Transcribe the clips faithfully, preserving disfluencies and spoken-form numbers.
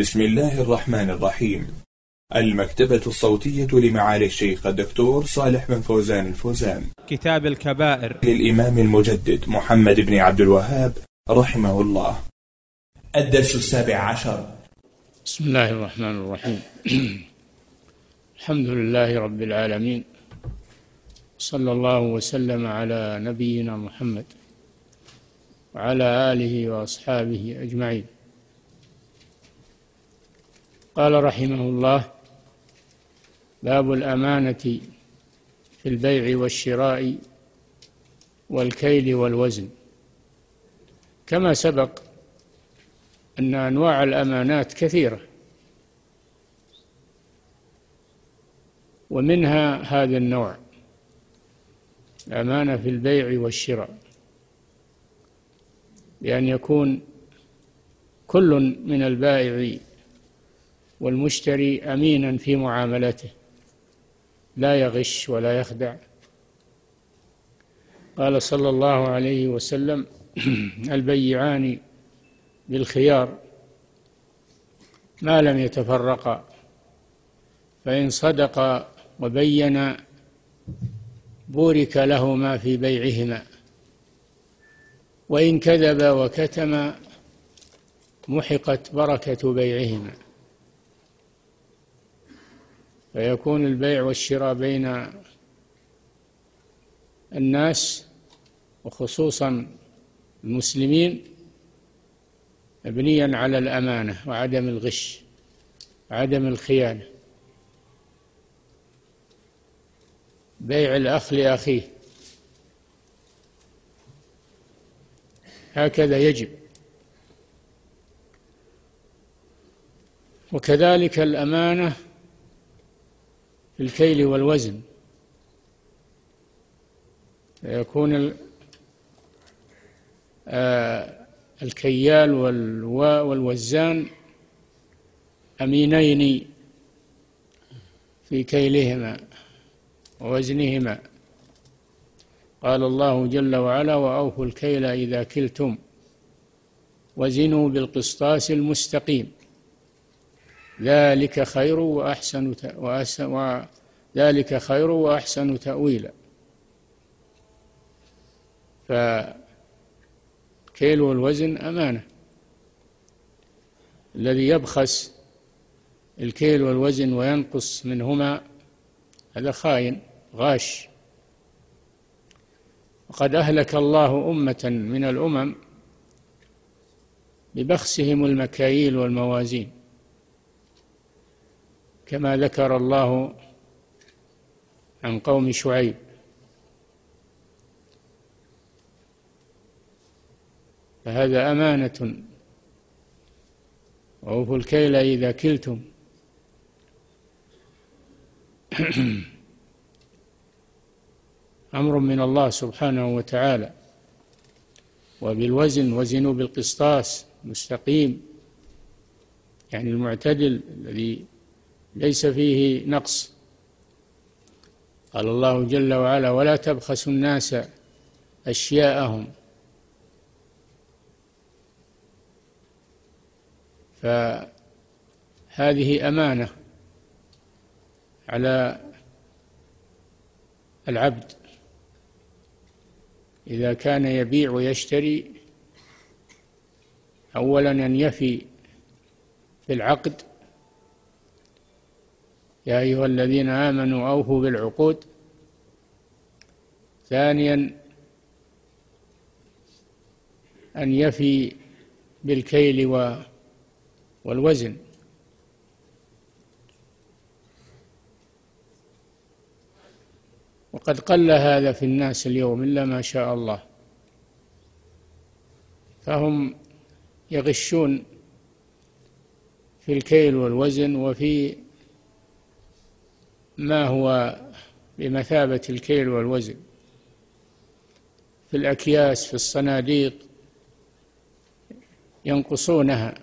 بسم الله الرحمن الرحيم. المكتبة الصوتية لمعالي الشيخ الدكتور صالح بن فوزان الفوزان، كتاب الكبائر للإمام المجدد محمد بن عبد الوهاب رحمه الله. الدرس السابع عشر. بسم الله الرحمن الرحيم. الحمد لله رب العالمين، صلى الله وسلم على نبينا محمد وعلى آله وأصحابه أجمعين. قال رحمه الله: باب الأمانة في البيع والشراء والكيل والوزن. كما سبق أن أنواع الأمانات كثيرة، ومنها هذا النوع، الأمانة في البيع والشراء، بأن يكون كل من البائع والمشتري أمينا في معاملته، لا يغش ولا يخدع. قال صلى الله عليه وسلم: البيعان بالخيار ما لم يتفرقا، فإن صدقا وبينا بورك لهما في بيعهما، وإن كذبا وكتما محقت بركة بيعهما. فيكون البيع والشراء بين الناس، وخصوصا المسلمين، مبنيا على الأمانة وعدم الغش وعدم الخيانة. بيع الأخ لأخيه هكذا يجب. وكذلك الأمانة في الكيل والوزن، يكون الكيال والوزان أمينين في كيلهما ووزنهما. قال الله جل وعلا: وأوفوا الكيل إذا كلتم وزنوا بالقسطاس المستقيم ذلك خير وأحسن تأويلا ذلك خير وأحسن تأويلا. فالكيل والوزن أمانة. الذي يبخس الكيل والوزن وينقص منهما هذا خائن غاش. وقد أهلك الله أمة من الأمم ببخسهم المكاييل والموازين، كما ذكر الله عن قوم شعيب. فهذا أمانة. وأوفوا الكيل إذا كلتم. أمر من الله سبحانه وتعالى. وبالوزن وزنوا بالقسطاس المستقيم، يعني المعتدل الذي ليس فيه نقص. قال الله جل وعلا: ولا تبخسوا الناس أشياءهم. فهذه أمانة على العبد إذا كان يبيع ويشتري، أولا أن يفي في العقد: يا أيها الذين آمنوا أوفوا بالعقود. ثانيا أن يفي بالكيل والوزن. وقد قل هذا في الناس اليوم إلا ما شاء الله، فهم يغشون في الكيل والوزن وفي ما هو بمثابة الكيل والوزن، في الأكياس، في الصناديق، ينقصونها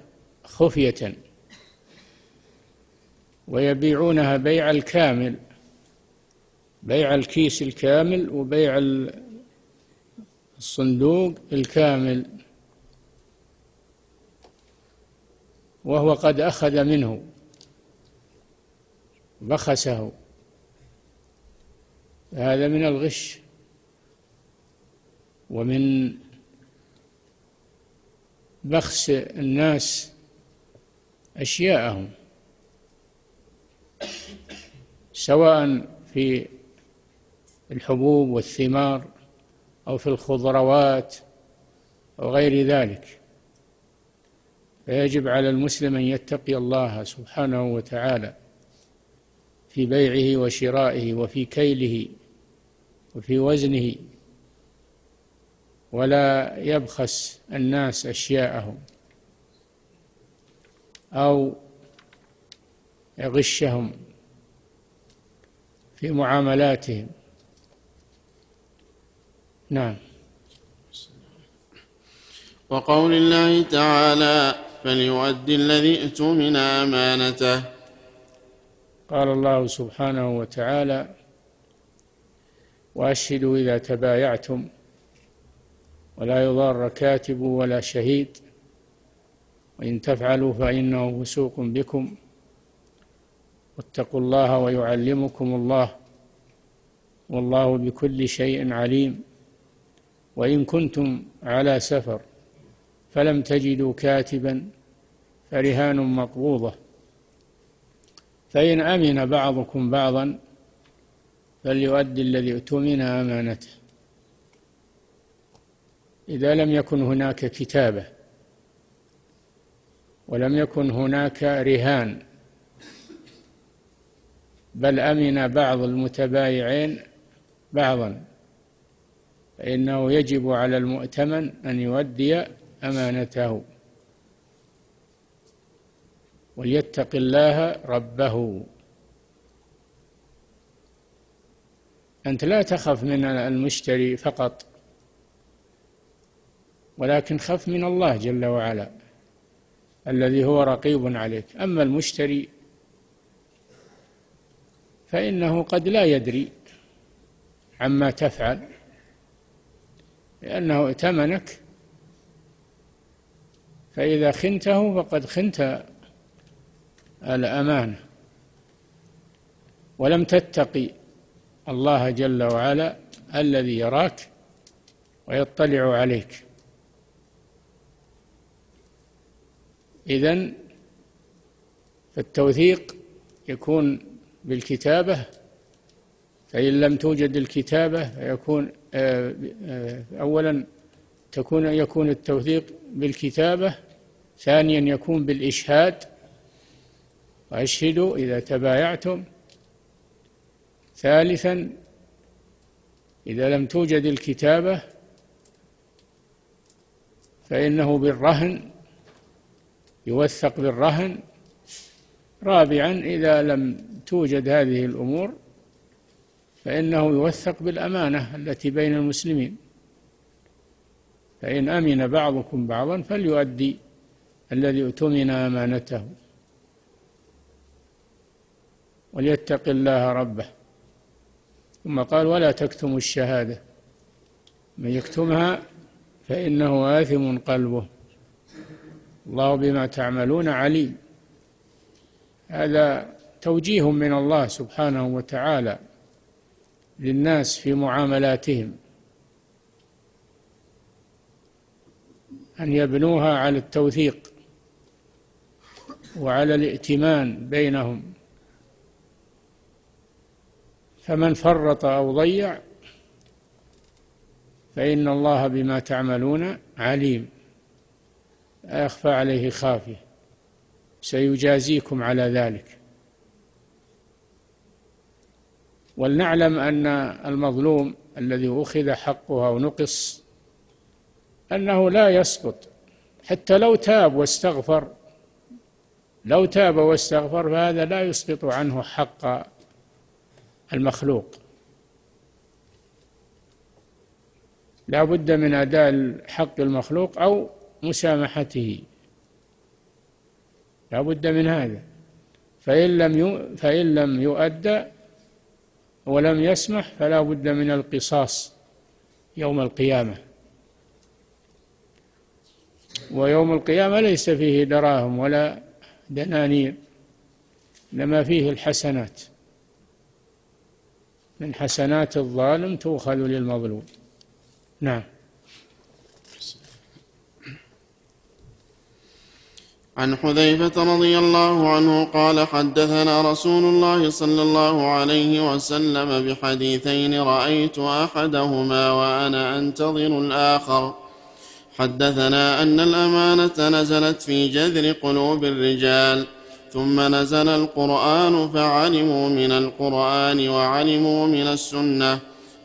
خفية ويبيعونها بيع الكامل، بيع الكيس الكامل وبيع الصندوق الكامل. وهو قد أخذ منه بخسه، هذا من الغش ومن بخس الناس أشياءهم، سواء في الحبوب والثمار أو في الخضروات أو غير ذلك. فيجب على المسلم أن يتقي الله سبحانه وتعالى في بيعه وشرائه وفي كيله وفي وزنه، ولا يبخس الناس أشياءهم أو يغشهم في معاملاتهم. نعم. وقول الله تعالى فليؤدي الذي ائتمن أمانته، قال الله سبحانه وتعالى وأشهدوا إذا تبايعتم ولا يضار كاتب ولا شهيد وإن تفعلوا فإنه فسوق بكم واتقوا الله ويعلمكم الله والله بكل شيء عليم. وإن كنتم على سفر فلم تجدوا كاتبا فرهان مقبوضة، فإن أمن بعضكم بعضا فليؤدي الذي ائتمن أمانته. إذا لم يكن هناك كتابة ولم يكن هناك رهان، بل أمن بعض المتبايعين بعضا، فإنه يجب على المؤتمن أن يؤدي أمانته وليتق الله ربه. أنت لا تخف من المشتري فقط، ولكن خف من الله جل وعلا الذي هو رقيب عليك. أما المشتري فإنه قد لا يدري عما تفعل، لأنه ائتمنك، فإذا خنته فقد خنت الأمانة ولم تتقي الله جل وعلا الذي يراك ويطلع عليك. إذن فالتوثيق يكون بالكتابة، فإن لم توجد الكتابة فيكون أولا تكون يكون التوثيق بالكتابة، ثانيا يكون بالإشهاد وأشهدوا إذا تبايعتم، ثالثا إذا لم توجد الكتابة فإنه بالرهن يوثق بالرهن، رابعا إذا لم توجد هذه الأمور فإنه يوثق بالأمانة التي بين المسلمين. فإن أمن بعضكم بعضا فليؤدي الذي ائتمن أمانته وليتق الله ربه. ثم قال ولا تكتموا الشهادة، من يكتمها فإنه آثم قلبه الله بما تعملون عليم. هذا توجيه من الله سبحانه وتعالى للناس في معاملاتهم، أن يبنوها على التوثيق وعلى الائتمان بينهم. فمن فرط أو ضيع فإن الله بما تعملون عليم، لا يخفى عليه خافية، سيجازيكم على ذلك. ولنعلم أن المظلوم الذي أخذ حقه أو نقص أنه لا يسقط، حتى لو تاب واستغفر، لو تاب واستغفر فهذا لا يسقط عنه حق المخلوق. لا بد من أداء حق المخلوق أو مسامحته، لا بد من هذا. فإن لم فإن لم يؤدى ولم يسمح فلا بد من القصاص يوم القيامة، ويوم القيامة ليس فيه دراهم ولا دنانير لما فيه الحسنات من حسنات الظالم تؤخذ للمظلوم. نعم. عن حذيفة رضي الله عنه قال حدثنا رسول الله صلى الله عليه وسلم بحديثين رأيت أحدهما وأنا أنتظر الآخر. حدثنا أن الأمانة نزلت في جذر قلوب الرجال ثم نزل القرآن فعلموا من القرآن وعلموا من السنة.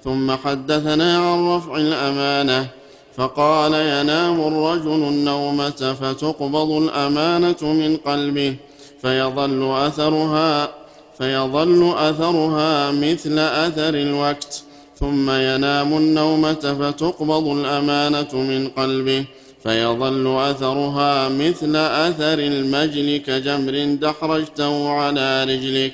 ثم حدثنا عن رفع الأمانة فقال ينام الرجل النومة فتقبض الأمانة من قلبه فيظل أثرها, فيظل أثرها مثل أثر الوقت ثم ينام النومة فتقبض الأمانة من قلبه فيظل أثرها مثل أثر المجل كجمر دحرجته على رجلك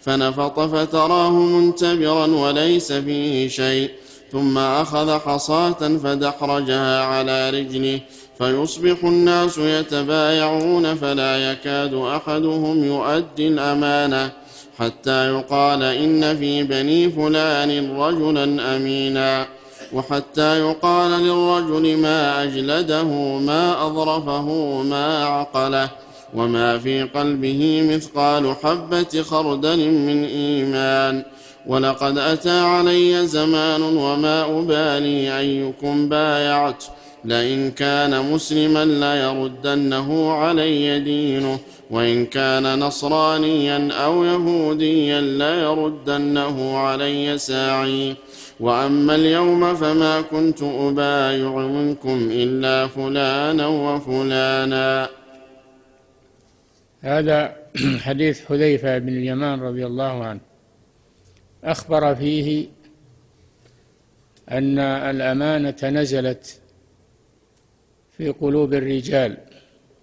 فنفط فتراه منتبرا وليس فيه شيء ثم أخذ حصاة فدحرجها على رجله فيصبح الناس يتبايعون فلا يكاد أحدهم يؤدي الأمانة حتى يقال إن في بني فلان رجلا أمينا وحتى يقال للرجل ما أجلده ما أظرفه ما عقله وما في قلبه مثقال حبة خردل من إيمان. ولقد أتى علي زمان وما أبالي أيكم بايعت لئن كان مسلما ليردنه علي دينه وإن كان نصرانيا أو يهوديا ليردنه علي ساعي. وأما اليوم فما كنت أبايع منكم إلا فلانا وفلانا. هذا حديث حذيفة بن اليمان رضي الله عنه أخبر فيه أن الأمانة نزلت في قلوب الرجال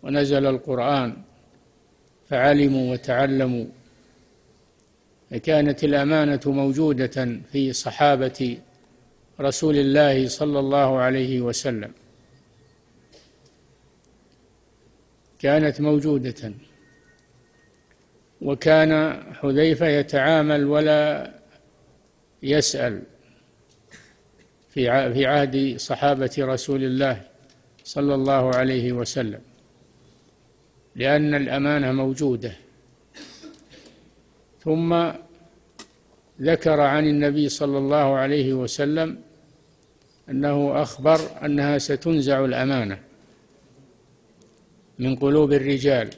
ونزل القرآن فعلموا وتعلموا. كانت الأمانة موجودة في صحابة رسول الله صلى الله عليه وسلم، كانت موجودة، وكان حذيفة يتعامل ولا يسأل في عهد صحابة رسول الله صلى الله عليه وسلم لأن الأمانة موجودة. ثم ذكر عن النبي صلى الله عليه وسلم أنه أخبر أنها ستنزع الأمانة من قلوب الرجال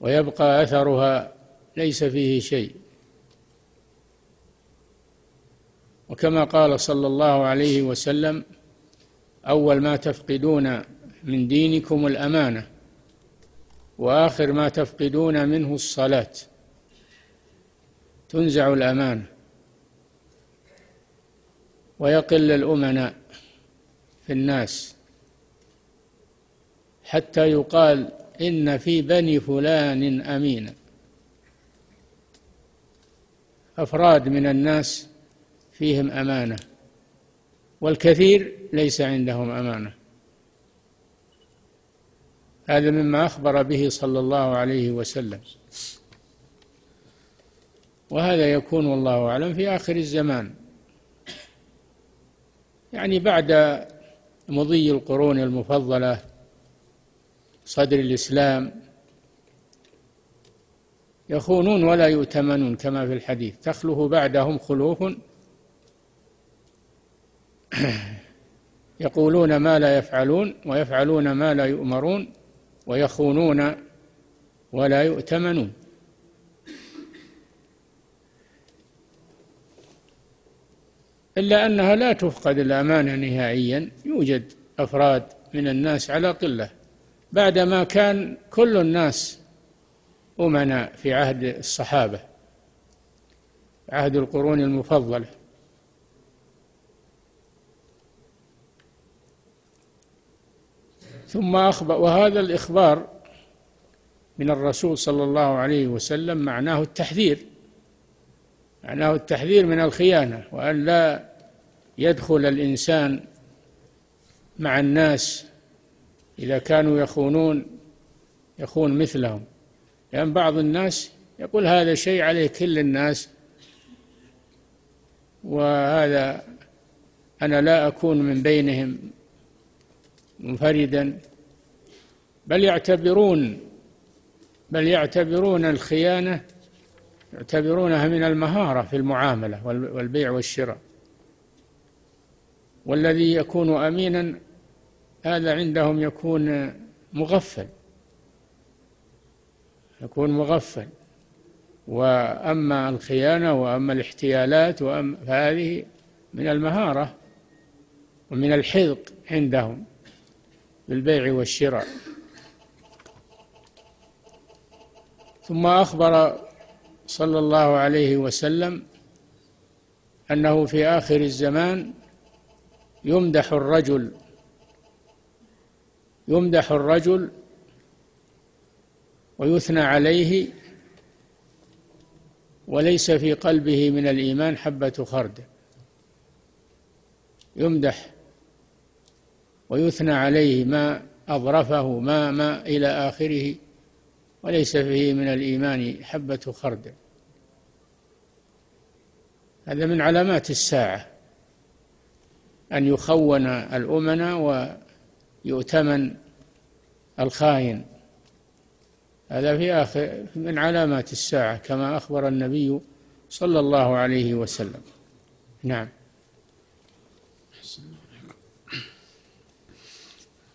ويبقى أثرها ليس فيه شيء، وكما قال صلى الله عليه وسلم أول ما تفقدون من دينكم الأمانة وآخر ما تفقدون منه الصلاة. تنزع الأمانة ويقل الأمناء في الناس حتى يقال إن في بني فلان أمينا. أفراد من الناس فيهم أمانة والكثير ليس عندهم أمانة. هذا مما أخبر به صلى الله عليه وسلم، وهذا يكون والله أعلم في آخر الزمان، يعني بعد مضي القرون المفضلة، صدر الإسلام. يخونون ولا يؤتمنون كما في الحديث تخلف بعدهم خلوف يقولون ما لا يفعلون ويفعلون ما لا يؤمرون ويخونون ولا يؤتمنون. إلا أنها لا تفقد الأمانة نهائيا، يوجد أفراد من الناس على قلة بعدما كان كل الناس أمناء في عهد الصحابة، عهد القرون المفضلة. ثم أخبر، وهذا الإخبار من الرسول صلى الله عليه وسلم معناه التحذير، معناه التحذير من الخيانة، وأن لا يدخل الإنسان مع الناس إذا كانوا يخونون يكون مثلهم، لأن يعني بعض الناس يقول هذا شيء عليه كل الناس، وهذا أنا لا أكون من بينهم منفردا، بل يعتبرون بل يعتبرون الخيانة يعتبرونها من المهارة في المعاملة والبيع والشراء. والذي يكون أمينا هذا عندهم يكون مغفل يكون مغفل وأما الخيانة وأما الاحتيالات وأما فهذه من المهارة ومن الحذق عندهم بالبيع والشراء. ثم أخبر صلى الله عليه وسلم أنه في آخر الزمان يمدح الرجل يمدح الرجل ويثنى عليه وليس في قلبه من الإيمان حبة خردل. يمدح ويثنى عليه ما أظرفه ما ما إلى آخره وليس فيه من الإيمان حبة خردل. هذا من علامات الساعة أن يخون الأمنة ويؤتمن الخائن، هذا في آخر من علامات الساعة كما أخبر النبي صلى الله عليه وسلم. نعم.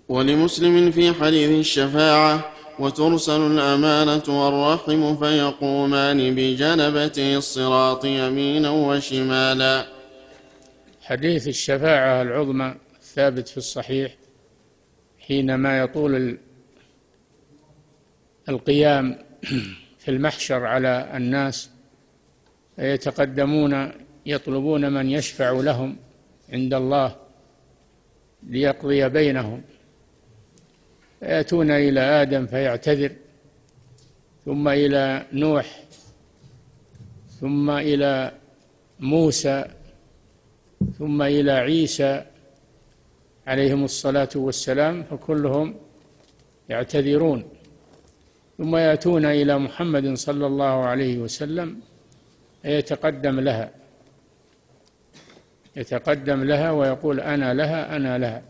ولمسلم في حديث الشفاعة: وترسل الأمانة والرحم فيقومان بجنبتي الصراط يمينا وشمالا. حديث الشفاعة العظمى الثابت في الصحيح حينما يطول القيام في المحشر على الناس يتقدمون يطلبون من يشفع لهم عند الله ليقضي بينهم، يأتون إلى آدم فيعتذر، ثم إلى نوح، ثم إلى موسى، ثم إلى عيسى عليهم الصلاة والسلام، فكلهم يعتذرون، ثم يأتون إلى محمد صلى الله عليه وسلم يتقدم لها يتقدم لها ويقول أنا لها أنا لها.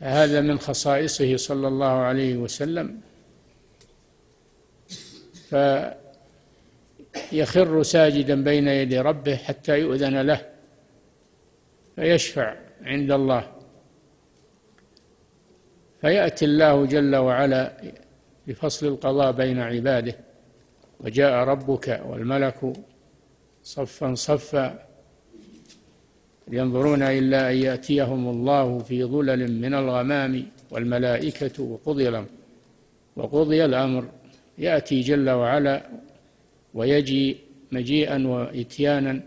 هذا من خصائصه صلى الله عليه وسلم، فيخر ساجدا بين يدي ربه حتى يؤذن له فيشفع عند الله، فيأتي الله جل وعلا بفصل القضاء بين عباده: وجاء ربك والملك صفا صفا ينظرون إلا أن يأتيهم الله في ظلل من الغمام والملائكة وقضي الأمر وقضي الأمر يأتي جل وعلا ويجي مجيئا وإتيانا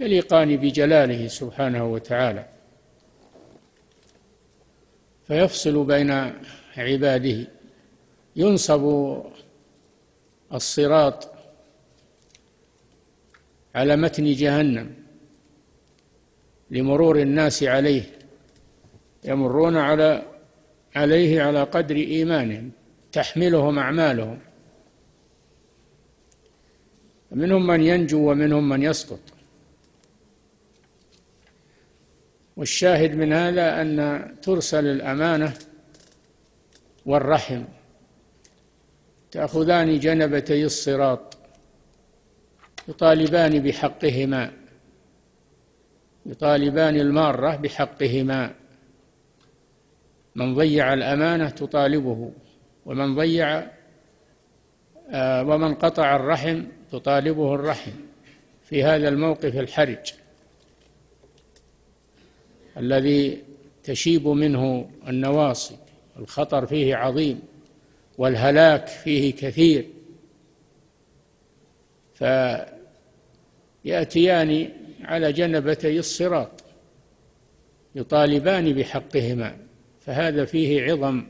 يليقان بجلاله سبحانه وتعالى، فيفصل بين عباده. ينصب الصراط على متن جهنم لمرور الناس عليه، يمرون على عليه على قدر إيمانهم تحملهم أعمالهم، منهم من ينجو ومنهم من يسقط. والشاهد من هذا أن ترسل الأمانة والرحم تأخذان جنبتي الصراط يطالبان بحقهما يطالبان المارة بحقهما، من ضيع الأمانة تطالبه، ومن ضيع ومن قطع الرحم تطالبه الرحم في هذا الموقف الحرج الذي تشيب منه النواصب، الخطر فيه عظيم والهلاك فيه كثير، فيأتيان على جنبتي الصراط يطالبان بحقهما، فهذا فيه عظم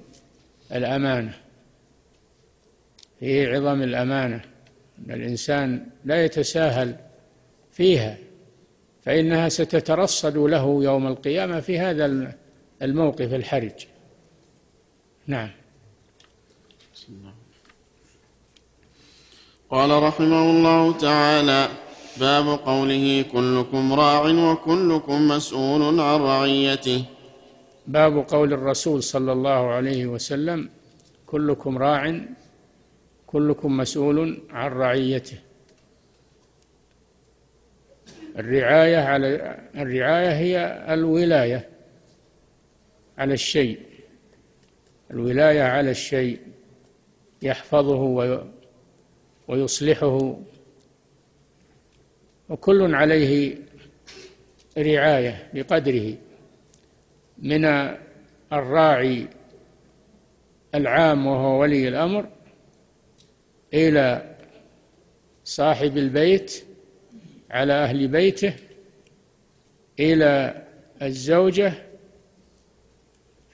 الأمانة فيه عظم الأمانة أن الإنسان لا يتساهل فيها، فإنها ستترصد له يوم القيامة في هذا الموقف الحرج. نعم. قال رحمه الله تعالى: باب قوله كلكم راع وكلكم مسؤول عن رعيته. باب قول الرسول صلى الله عليه وسلم: كلكم راع كلكم مسؤول عن رعيته. الرعاية على الرعاية هي الولاية على الشيء، الولاية على الشيء، يحفظه ويصلحه، وكل عليه رعاية بقدره، من الراعي العام وهو ولي الأمر إلى صاحب البيت على أهل بيته، إلى الزوجة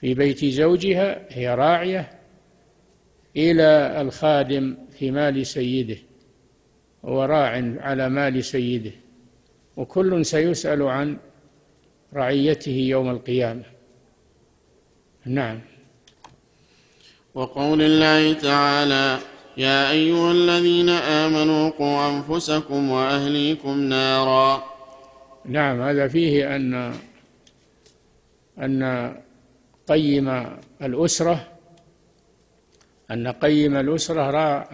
في بيت زوجها هي راعية، إلى الخادم في مال سيده وراع على مال سيده، وكل سيسأل عن رعيته يوم القيامة. نعم. وقول الله تعالى: يا أيها الذين آمنوا قوا أنفسكم وأهليكم نارا. نعم، هذا فيه أن أن قيم الأسرة أن قيم الأسرة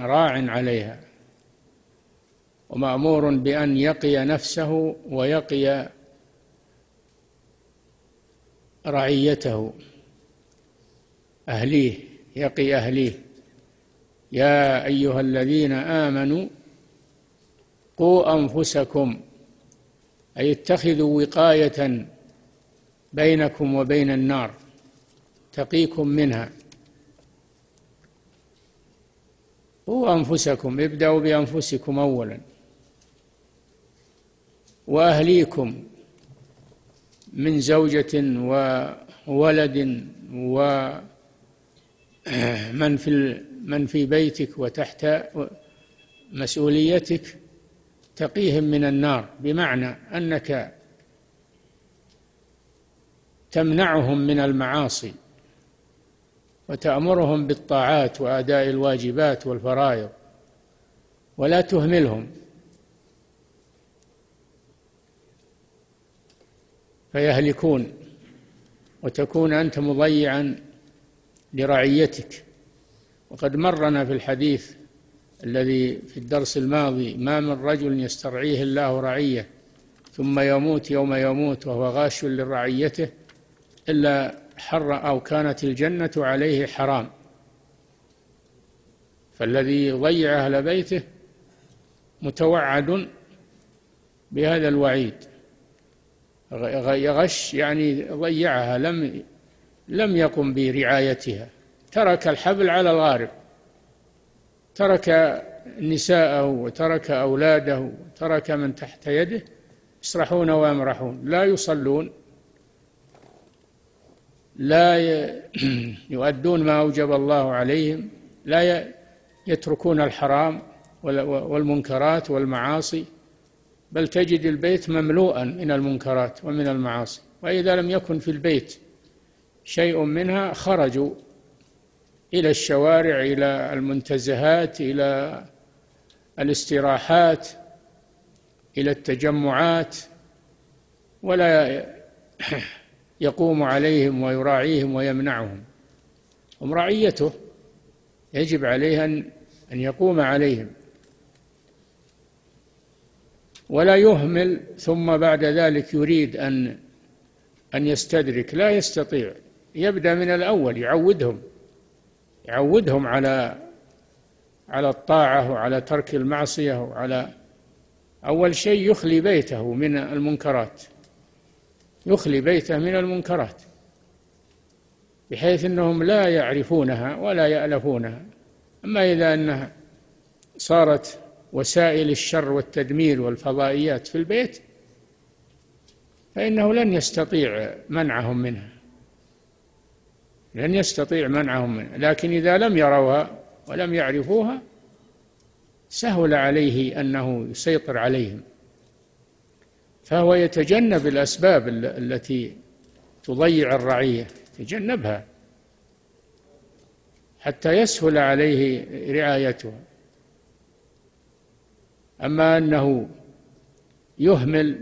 راع عليها، ومأمور بأن يقي نفسه ويقي رعيته أهليه، يقي أهليه. يا أيها الذين آمنوا قوا أنفسكم، أي اتخذوا وقاية بينكم وبين النار تقيكم منها. قوا أنفسكم، ابدأوا بأنفسكم أولا، وأهليكم من زوجة وولد ومن في من في بيتك وتحت مسؤوليتك، تقيهم من النار، بمعنى أنك تمنعهم من المعاصي وتأمرهم بالطاعات وأداء الواجبات والفرائض، ولا تهملهم، فيهلكون، وتكون أنت مضيعا لرعيتك. وقد مرنا في الحديث الذي في الدرس الماضي: ما من رجل يسترعيه الله رعية ثم يموت يوم يموت وهو غاش لرعيته إلا حر أو كانت الجنة عليه حرام. فالذي يضيع أهل بيته متوعد بهذا الوعيد، يغش يعني ضيعها، لم لم يقم برعايتها، ترك الحبل على الغارب، ترك نساءه وترك أولاده وترك من تحت يده يسرحون ويمرحون، لا يصلون، لا يؤدون ما أوجب الله عليهم، لا يتركون الحرام والمنكرات والمعاصي، بل تجد البيت مملوءا من المنكرات ومن المعاصي، وإذا لم يكن في البيت شيء منها خرجوا إلى الشوارع، إلى المنتزهات، إلى الاستراحات، إلى التجمعات، ولا يقوم عليهم ويراعيهم ويمنعهم، هم رعيته يجب عليه أن يقوم عليهم، ولا يهمل ثم بعد ذلك يريد أن أن يستدرك، لا يستطيع، يبدأ من الأول، يعودهم يعودهم على على الطاعة وعلى ترك المعصية، وعلى أول شيء يخلي بيته من المنكرات، يخلي بيته من المنكرات بحيث أنهم لا يعرفونها ولا يألفونها. أما إذا أنها صارت وسائل الشر والتدمير والفضائيات في البيت فإنه لن يستطيع منعهم منها، لن يستطيع منعهم منها. لكن إذا لم يروها ولم يعرفوها سهل عليه أنه يسيطر عليهم، فهو يتجنب الأسباب التي تضيع الرعية، يتجنبها، حتى يسهل عليه رعايتها. أما أنه يهمل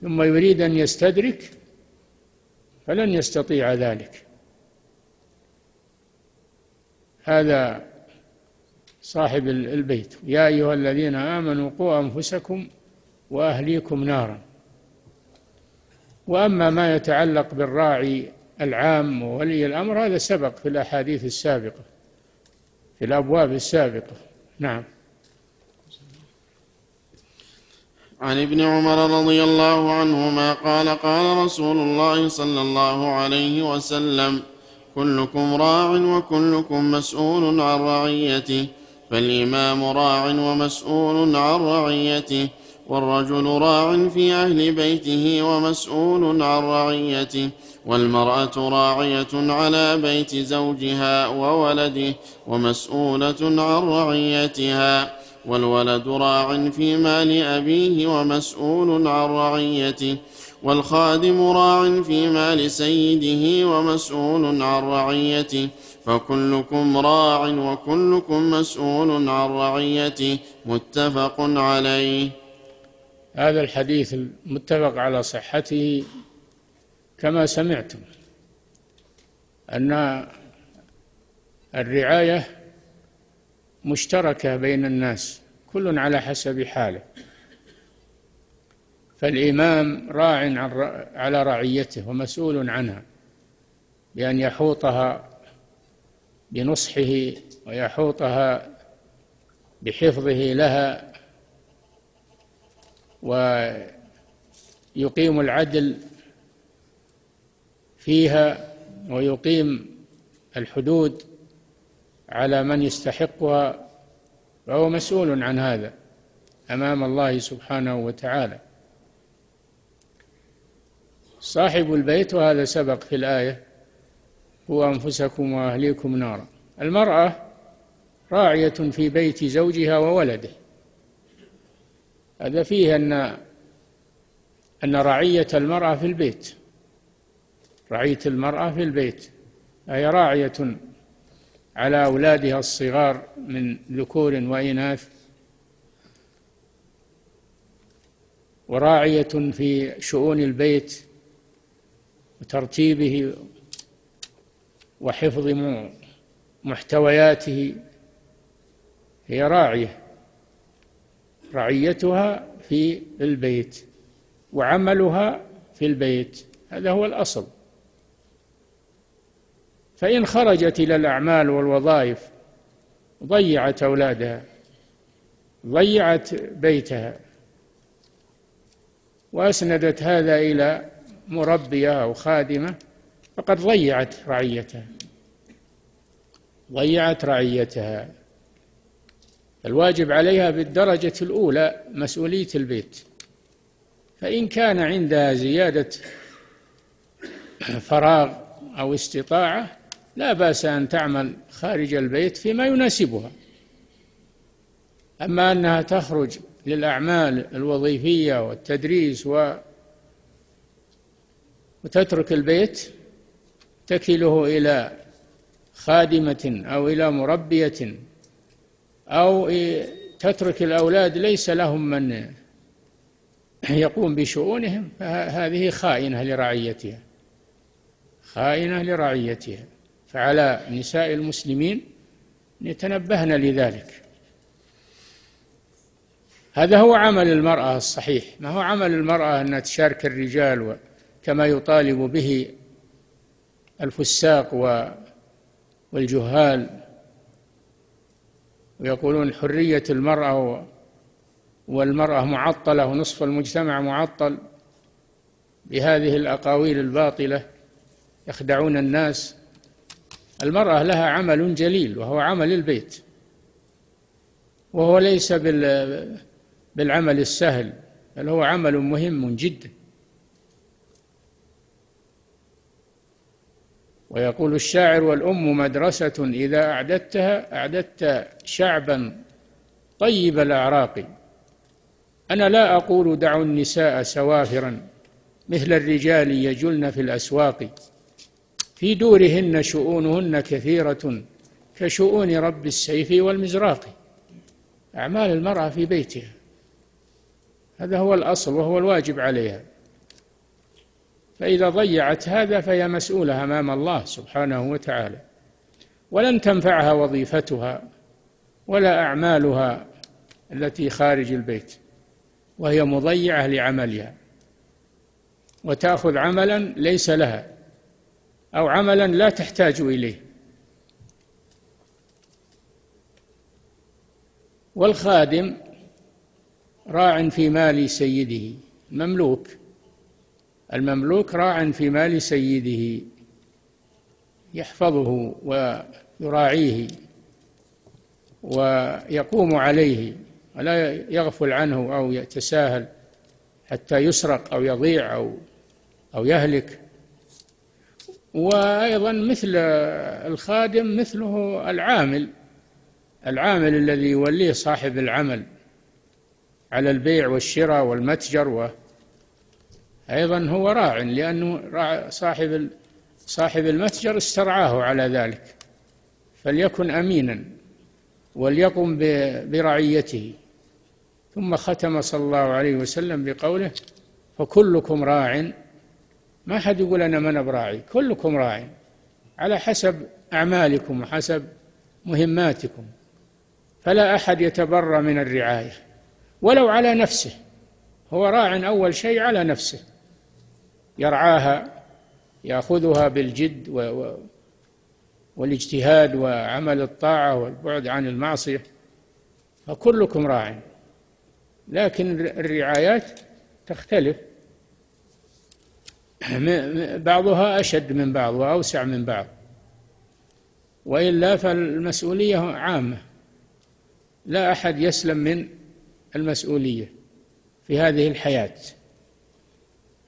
ثم يريد أن يستدرك فلن يستطيع ذلك. هذا صاحب البيت: يا أيها الذين آمنوا قوا أنفسكم وأهليكم نارا. وأما ما يتعلق بالراعي العام وولي الأمر هذا سبق في الأحاديث السابقة في الأبواب السابقة. نعم. عن ابن عمر رضي الله عنهما قال: قال رسول الله صلى الله عليه وسلم: كلكم راع وكلكم مسؤول عن رعيته، فالإمام راع ومسؤول عن رعيته، والرجل راع في أهل بيته ومسؤول عن رعيته، والمرأة راعية على بيت زوجها وولده ومسؤولة عن رعيتها، والولد راع في مال أبيه ومسؤول عن رعيته، والخادم راع في مال سيده ومسؤول عن رعيته، فكلكم راع وكلكم مسؤول عن رعيته. متفق عليه. هذا الحديث المتفق على صحته كما سمعتم، أن الرعاية مشتركة بين الناس كل على حسب حاله، فالإمام راع على رعيته ومسؤول عنها بأن يحوطها بنصحه ويحوطها بحفظه لها ويقيم العدل فيها ويقيم الحدود على من يستحقها، فهو مسؤول عن هذا أمام الله سبحانه وتعالى. صاحب البيت، وهذا سبق في الآية، هو أنفسكم وأهليكم نارا. المرأة راعية في بيت زوجها وولده، هذا فيه أن أن رعية المرأة في البيت، رعية المرأة في البيت، هي راعية على أولادها الصغار من ذكور وإناث، وراعية في شؤون البيت وترتيبه وحفظ محتوياته، هي راعية، رعيتها في البيت وعملها في البيت، هذا هو الأصل. فإن خرجت إلى الأعمال والوظائف ضيعت أولادها، ضيعت بيتها، وأسندت هذا إلى مربية أو خادمة، فقد ضيعت رعيتها، ضيعت رعيتها. الواجب عليها بالدرجة الأولى مسؤولية البيت، فإن كان عندها زيادة فراغ أو استطاعة لا بأس أن تعمل خارج البيت فيما يناسبها. أما أنها تخرج للأعمال الوظيفية والتدريس و وتترك البيت تكله إلى خادمة أو إلى مربية، أو تترك الأولاد ليس لهم من يقوم بشؤونهم، فهذه خائنة لرعيتها، خائنة لرعيتها. فعلى نساء المسلمين يتنبهن لذلك. هذا هو عمل المرأة الصحيح، ما هو عمل المرأة أن تشارك الرجال كما يطالب به الفساق والجهال ويقولون حرية المرأة والمرأة معطلة ونصف المجتمع معطل، بهذه الأقاويل الباطلة يخدعون الناس. المرأة لها عمل جليل وهو عمل البيت، وهو ليس بالعمل السهل، بل هو عمل مهم جدا. ويقول الشاعر: والأم مدرسة إذا أعددتها أعددت شعبا طيب الأعراق. أنا لا أقول دعوا النساء سوافرا مثل الرجال يجلن في الأسواق، في دورهن شؤونهن كثيرة كشؤون رب السيف والمزراق. أعمال المرأة في بيتها، هذا هو الأصل وهو الواجب عليها، فإذا ضيعت هذا فهي مسؤولة أمام الله سبحانه وتعالى، ولن تنفعها وظيفتها ولا أعمالها التي خارج البيت وهي مضيعة لعملها، وتأخذ عملا ليس لها أو عملا لا تحتاج إليه. والخادم راع في مال سيده، مملوك، المملوك راع في مال سيده، يحفظه ويراعيه ويقوم عليه ولا يغفل عنه أو يتساهل حتى يسرق أو يضيع أو أو يهلك. وأيضا مثل الخادم مثله العامل، العامل الذي يوليه صاحب العمل على البيع والشراء والمتجر، أيضا هو راع، لأنه راع صاحب صاحب المتجر استرعاه على ذلك، فليكن أمينا وليقم برعيته. ثم ختم صلى الله عليه وسلم بقوله فكلكم راع، ما حد يقول أنا من براعي، كلكم راع على حسب أعمالكم وحسب مهماتكم، فلا أحد يتبرى من الرعاية ولو على نفسه، هو راع أول شيء على نفسه، يرعاها، يأخذها بالجد و... والاجتهاد وعمل الطاعة والبعد عن المعصية، فكلكم راع. لكن الرعايات تختلف، بعضها أشد من بعض وأوسع من بعض، وإلا فالمسؤولية عامة، لا أحد يسلم من المسؤولية في هذه الحياة.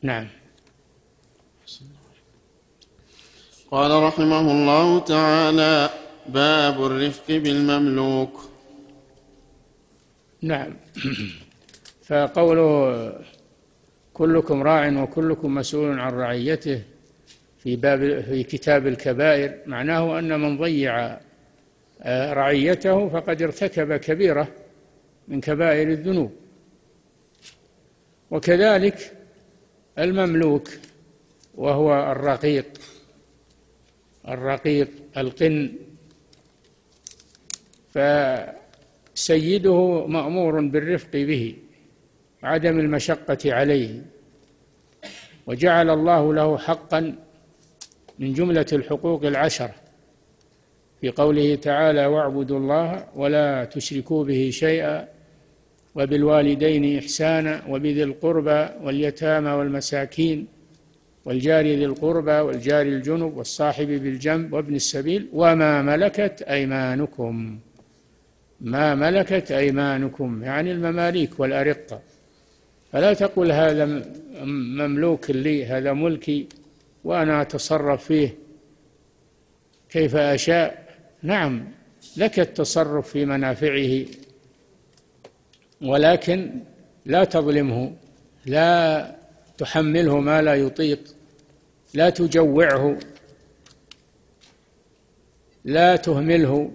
نعم. قال رحمه الله تعالى باب الرفق بالمملوك. نعم. فقوله كلكم راع وكلكم مسؤول عن رعيته في باب في كتاب الكبائر معناه أن من ضيع رعيته فقد ارتكب كبيرة من كبائر الذنوب. وكذلك المملوك وهو الرقيق، الرقيق القن، فسيده مأمور بالرفق به وعدم المشقة عليه، وجعل الله له حقا من جملة الحقوق العشرة في قوله تعالى واعبدوا الله ولا تشركوا به شيئا وبالوالدين إحسانا وبذي القربى واليتامى والمساكين والجار ذي القربى والجار الجنب والصاحب بالجنب وابن السبيل وما ملكت أيمانكم. ما ملكت أيمانكم يعني المماليك والأرقة، فلا تقل هذا مملوك لي، هذا ملكي وأنا أتصرف فيه كيف أشاء. نعم لك التصرف في منافعه، ولكن لا تظلمه، لا تحمله ما لا يطيق، لا تجوعه، لا تهمله،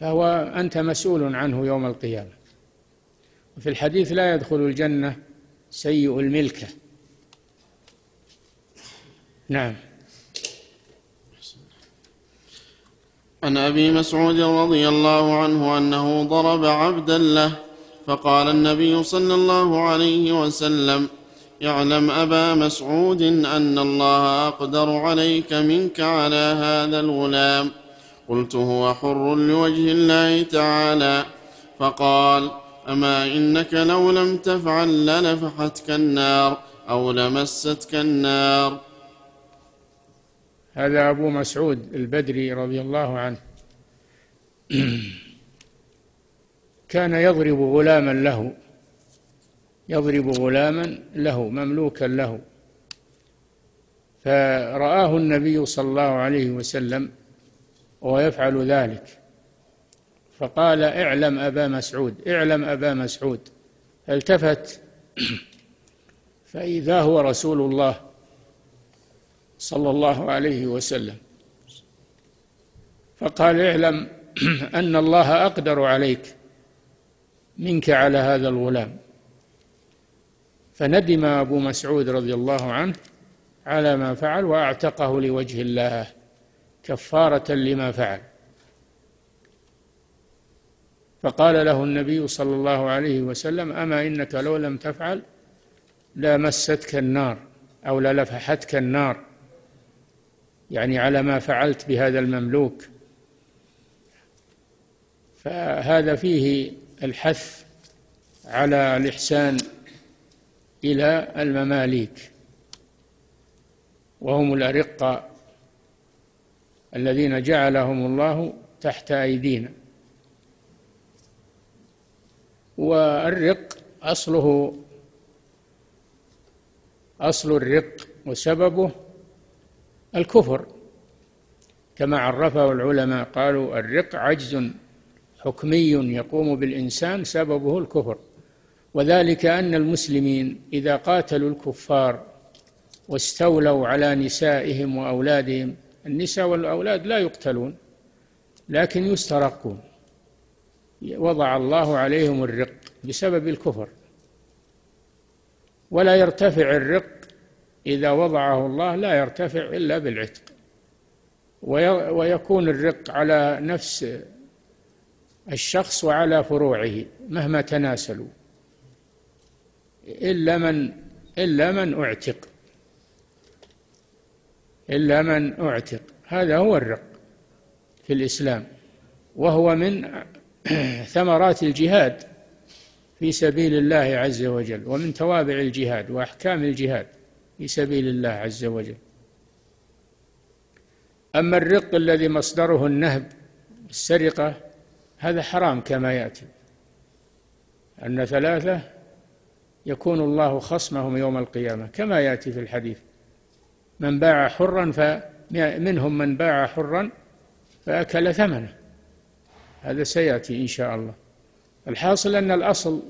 فهو أنت مسؤول عنه يوم القيامة. وفي الحديث لا يدخل الجنة سيء الملكة. نعم. عن أبي مسعود رضي الله عنه أنه ضرب عبدا له فقال النبي صلى الله عليه وسلم يعلم أبا مسعود أن الله أقدر عليك منك على هذا الغلام، قلت هو حر لوجه الله تعالى، فقال أما إنك لو لم تفعل لنفحتك النار أو لمستك النار. هذا أبو مسعود البدري رضي الله عنه كان يضرب غلاما له، يضرب غلاما له مملوكا له، فرآه النبي صلى الله عليه وسلم ويفعل ذلك فقال اعلم أبا مسعود، اعلم أبا مسعود، فالتفت فإذا هو رسول الله صلى الله عليه وسلم، فقال: اعلم أن الله أقدر عليك منك على هذا الغلام. فندم أبو مسعود رضي الله عنه على ما فعل، وأعتقه لوجه الله كفارة لما فعل. فقال له النبي صلى الله عليه وسلم: أما إنك لو لم تفعل لمستك النار أو للفحتك النار، يعني على ما فعلت بهذا المملوك. فهذا فيه الحث على الإحسان إلى المماليك، وهم الأرقة الذين جعلهم الله تحت أيدينا. والرق أصله أصل الرق وسببه الكفر، كما عرفه العلماء، قالوا: الرق عجز حكمي يقوم بالإنسان سببه الكفر، وذلك أن المسلمين إذا قاتلوا الكفار واستولوا على نسائهم وأولادهم، النساء والأولاد لا يقتلون لكن يسترقون، وضع الله عليهم الرق بسبب الكفر. ولا يرتفع الرق إذا وضعه الله، لا يرتفع إلا بالعتق، ويكون الرق على نفس الشخص وعلى فروعه مهما تناسلوا، إلا من إلا من أعتق إلا من أعتق هذا هو الرق في الإسلام، وهو من ثمرات الجهاد في سبيل الله عز وجل، ومن توابع الجهاد وأحكام الجهاد في سبيل الله عز وجل. أما الرق الذي مصدره النهب السرقة، هذا حرام كما يأتي، أن ثلاثة يكون الله خصمهم يوم القيامة، كما يأتي في الحديث: من باع حرا فمنهم من باع حرا فأكل ثمنه. هذا سيأتي إن شاء الله. الحاصل أن الأصل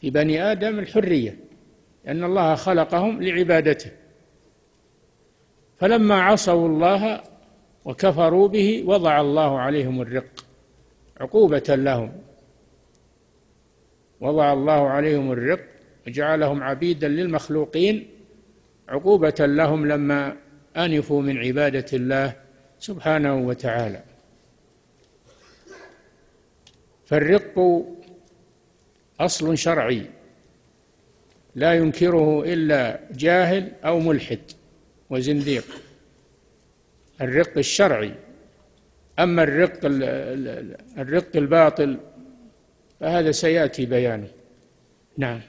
في بني آدم الحرية، أن الله خلقهم لعبادته، فلما عصوا الله وكفروا به وضع الله عليهم الرق عقوبة لهم، وضع الله عليهم الرق وجعلهم عبيدا للمخلوقين عقوبة لهم لما أنفوا من عبادة الله سبحانه وتعالى. فالرق أصل شرعي لا ينكره إلا جاهل أو ملحد وزنديق، الرق الشرعي. أما الرق الرق الباطل فهذا سيأتي بيانه. نعم.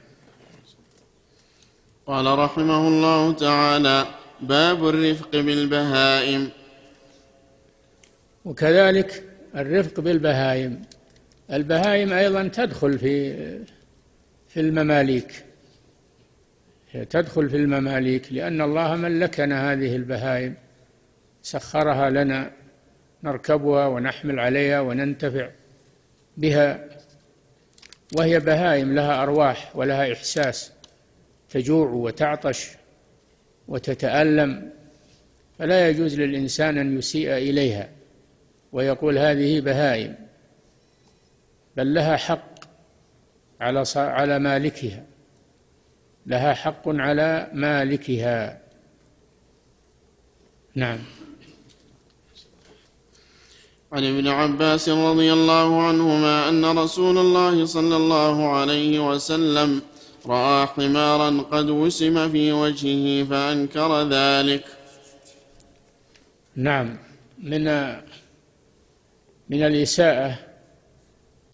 قال رحمه الله تعالى: باب الرفق بالبهائم. وكذلك الرفق بالبهائم، البهائم أيضا تدخل في في المماليك، تدخل في المماليك، لأن الله ملكنا هذه البهائم، سخرها لنا نركبها ونحمل عليها وننتفع بها، وهي بهائم لها أرواح ولها إحساس، تجوع وتعطش وتتألم، فلا يجوز للإنسان أن يسيء إليها ويقول هذه بهائم، بل لها حق على على مالكها، لها حق على مالكها. نعم. عن ابن عباس رضي الله عنهما أن رسول الله صلى الله عليه وسلم رأى حمارا قد وسم في وجهه فأنكر ذلك. نعم. من من الإساءة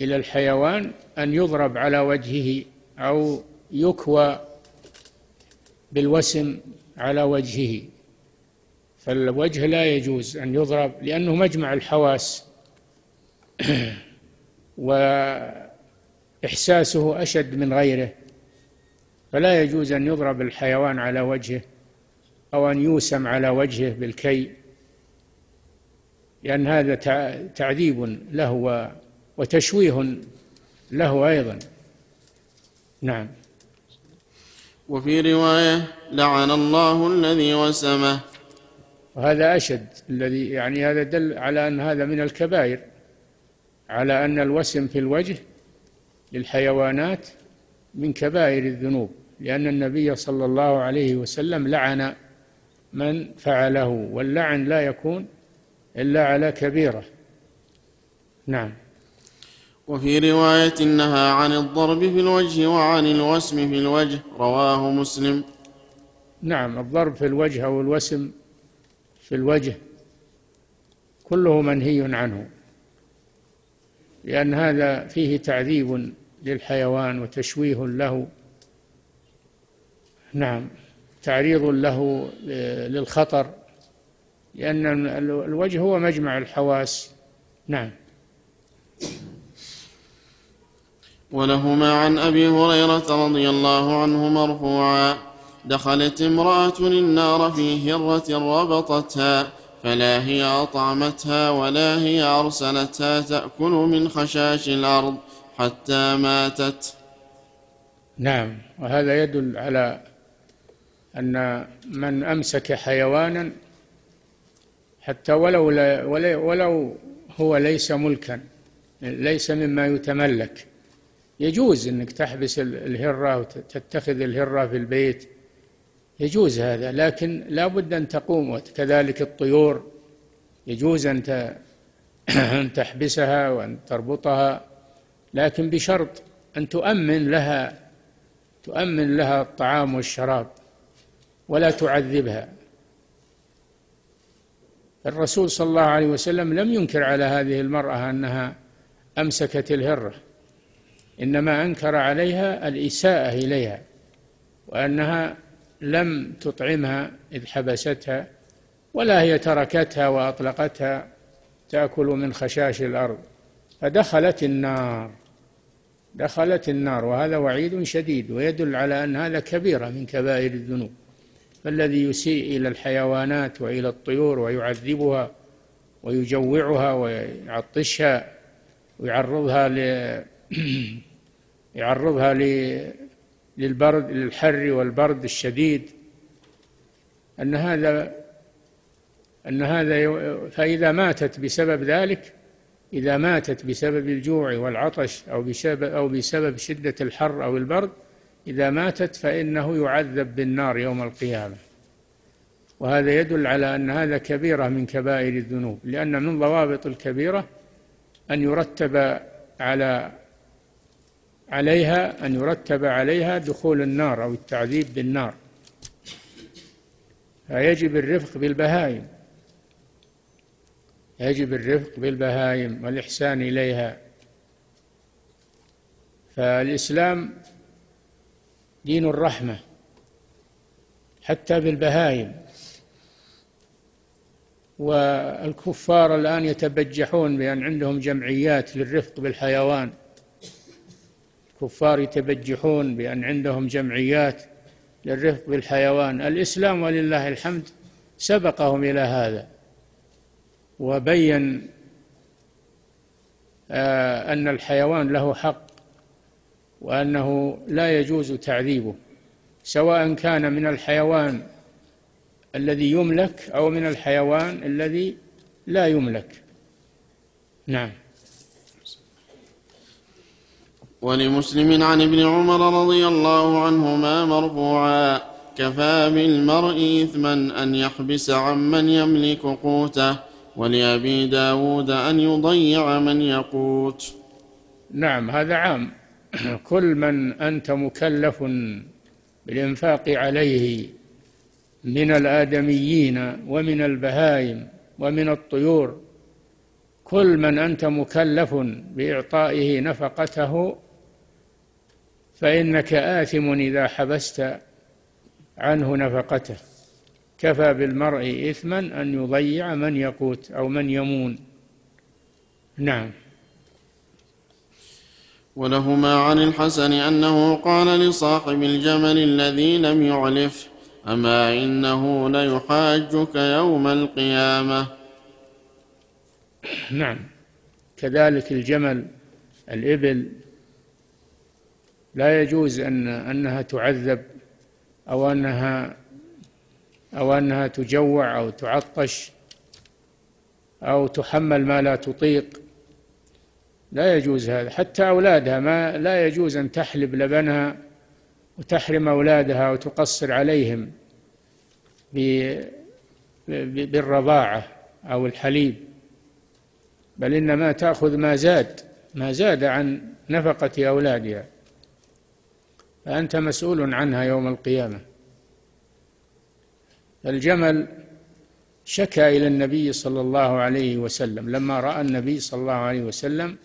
إلى الحيوان أن يضرب على وجهه أو يكوى بالوسم على وجهه، فالوجه لا يجوز أن يضرب لأنه مجمع الحواس، وإحساسه أشد من غيره، فلا يجوز أن يضرب الحيوان على وجهه أو أن يوسم على وجهه بالكي، لأن هذا تعذيب له وتشويه له أيضا. نعم. وفي رواية: لعن الله الذي وسمه. وهذا أشد، الذي يعني هذا دل على أن هذا من الكبائر، على أن الوسم في الوجه للحيوانات من كبائر الذنوب، لأن النبي صلى الله عليه وسلم لعن من فعله، واللعن لا يكون إلا على كبيرة. نعم. وفي رواية نهى عن الضرب في الوجه وعن الوسم في الوجه، رواه مسلم. نعم، الضرب في الوجه أو الوسم في الوجه كله منهي عنه، لأن هذا فيه تعذيب للحيوان وتشويه له، نعم، تعريض له للخطر، لأن الوجه هو مجمع الحواس. نعم. ولهما عن أبي هريرة رضي الله عنه مرفوعا: دخلت امرأة النار في هرة ربطتها، فلا هي أطعمتها ولا هي أرسلتها تأكل من خشاش الأرض حتى ماتت. نعم، وهذا يدل على أن من أمسك حيوانا حتى ولو لا ولو هو ليس ملكا، ليس مما يتملك، يجوز أنك تحبس الهرة وتتخذ الهرة في البيت، يجوز هذا، لكن لا بد أن تقوم. وكذلك الطيور يجوز أن تحبسها وأن تربطها، لكن بشرط أن تؤمن لها تؤمن لها الطعام والشراب ولا تعذبها. الرسول صلى الله عليه وسلم لم ينكر على هذه المرأة أنها أمسكت الهرة، إنما أنكر عليها الإساءة إليها، وأنها لم تطعمها إذ حبستها، ولا هي تركتها وأطلقتها تأكل من خشاش الأرض، فدخلت النار دخلت النار وهذا وعيد شديد، ويدل على أن هذا كبيرة من كبائر الذنوب. فالذي يسيء إلى الحيوانات وإلى الطيور ويعذبها ويجوعها ويعطشها ويعرضها ل يعرضها للبرد للحر والبرد الشديد، أن هذا أن هذا فإذا ماتت بسبب ذلك، إذا ماتت بسبب الجوع والعطش أو بسبب أو بسبب شدة الحر أو البرد، إذا ماتت فإنه يعذب بالنار يوم القيامة. وهذا يدل على أن هذا كبيرة من كبائر الذنوب، لأن من ضوابط الكبيرة أن يرتب على عليها أن يرتب عليها دخول النار أو التعذيب بالنار، فيجب الرفق بالبهائم يجب الرفق بالبهائم والإحسان إليها. فالإسلام دين الرحمة حتى بالبهائم، والكفار الآن يتبجحون بأن عندهم جمعيات للرفق بالحيوان، كفار يتبجحون بأن عندهم جمعيات للرفق بالحيوان. الإسلام ولله الحمد سبقهم إلى هذا، وبين آه أن الحيوان له حق، وأنه لا يجوز تعذيبه، سواء كان من الحيوان الذي يملك أو من الحيوان الذي لا يملك. نعم. ولمسلم عن ابن عمر رضي الله عنهما مرفوعا: كفى بالمرء إثما أن يحبس عمن يملك قوته، ولأبي داود أن يضيع من يقوت. نعم، هذا عام، كل من أنت مكلف بالإنفاق عليه من الآدميين ومن البهائم ومن الطيور، كل من أنت مكلف بإعطائه نفقته فإنك آثم إذا حبست عنه نفقته. كفى بالمرء إثما أن يضيع من يقوت أو من يمون. نعم. ولهما عن الحسن أنه قال لصاحب الجمل الذي لم يعلف: أما إنه ليحاجك يوم القيامة. نعم، كذلك الجمل، الإبل، لا يجوز أن أنها تعذب أو أنها أو أنها تجوع أو تعطش أو تحمل ما لا تطيق، لا يجوز هذا. حتى أولادها ما لا يجوز أن تحلب لبنها وتحرم أولادها وتقصر عليهم بالرضاعة أو الحليب، بل إنما تأخذ ما زاد ما زاد عن نفقة أولادها، فأنت مسؤول عنها يوم القيامة. الجمل شكى إلى النبي صلى الله عليه وسلم، لما رأى النبي صلى الله عليه وسلم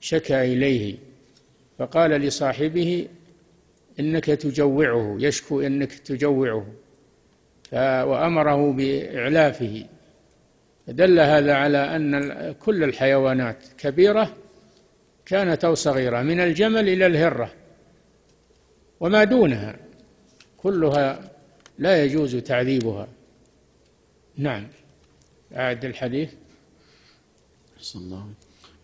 شكى إليه، فقال لصاحبه إنك تجوعه، يشكو إنك تجوعه، وأمره بإعلافه. دل هذا على أن كل الحيوانات كبيرة كانت أو صغيرة من الجمل إلى الهرة وما دونها كلها لا يجوز تعذيبها. نعم، أعد الحديث. صلى الله عليه وسلم.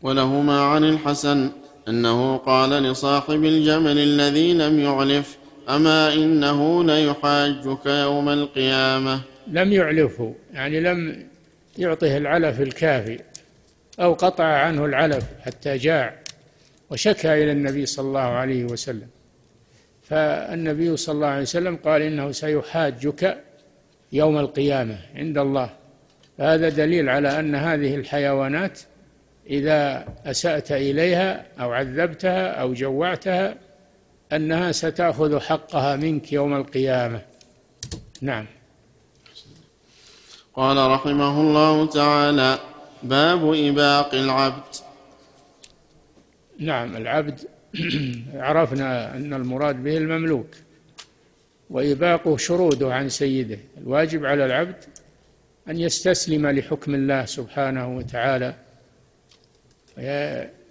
ولهما عن الحسن أنه قال لصاحب الجمل الذي لم يعلف أما إنه ليحاجك يوم القيامة. لم يعلفه يعني لم يعطيه العلف الكافي أو قطع عنه العلف حتى جاع، وشكى إلى النبي صلى الله عليه وسلم، فالنبي صلى الله عليه وسلم قال إنه سيحاجك يوم القيامة عند الله. فهذا دليل على أن هذه الحيوانات إذا أسأت إليها أو عذبتها أو جوعتها أنها ستأخذ حقها منك يوم القيامة. نعم. قال رحمه الله تعالى: باب إباق العبد. نعم، العبد عرفنا أن المراد به المملوك، وإباقه شروده عن سيده. الواجب على العبد أن يستسلم لحكم الله سبحانه وتعالى،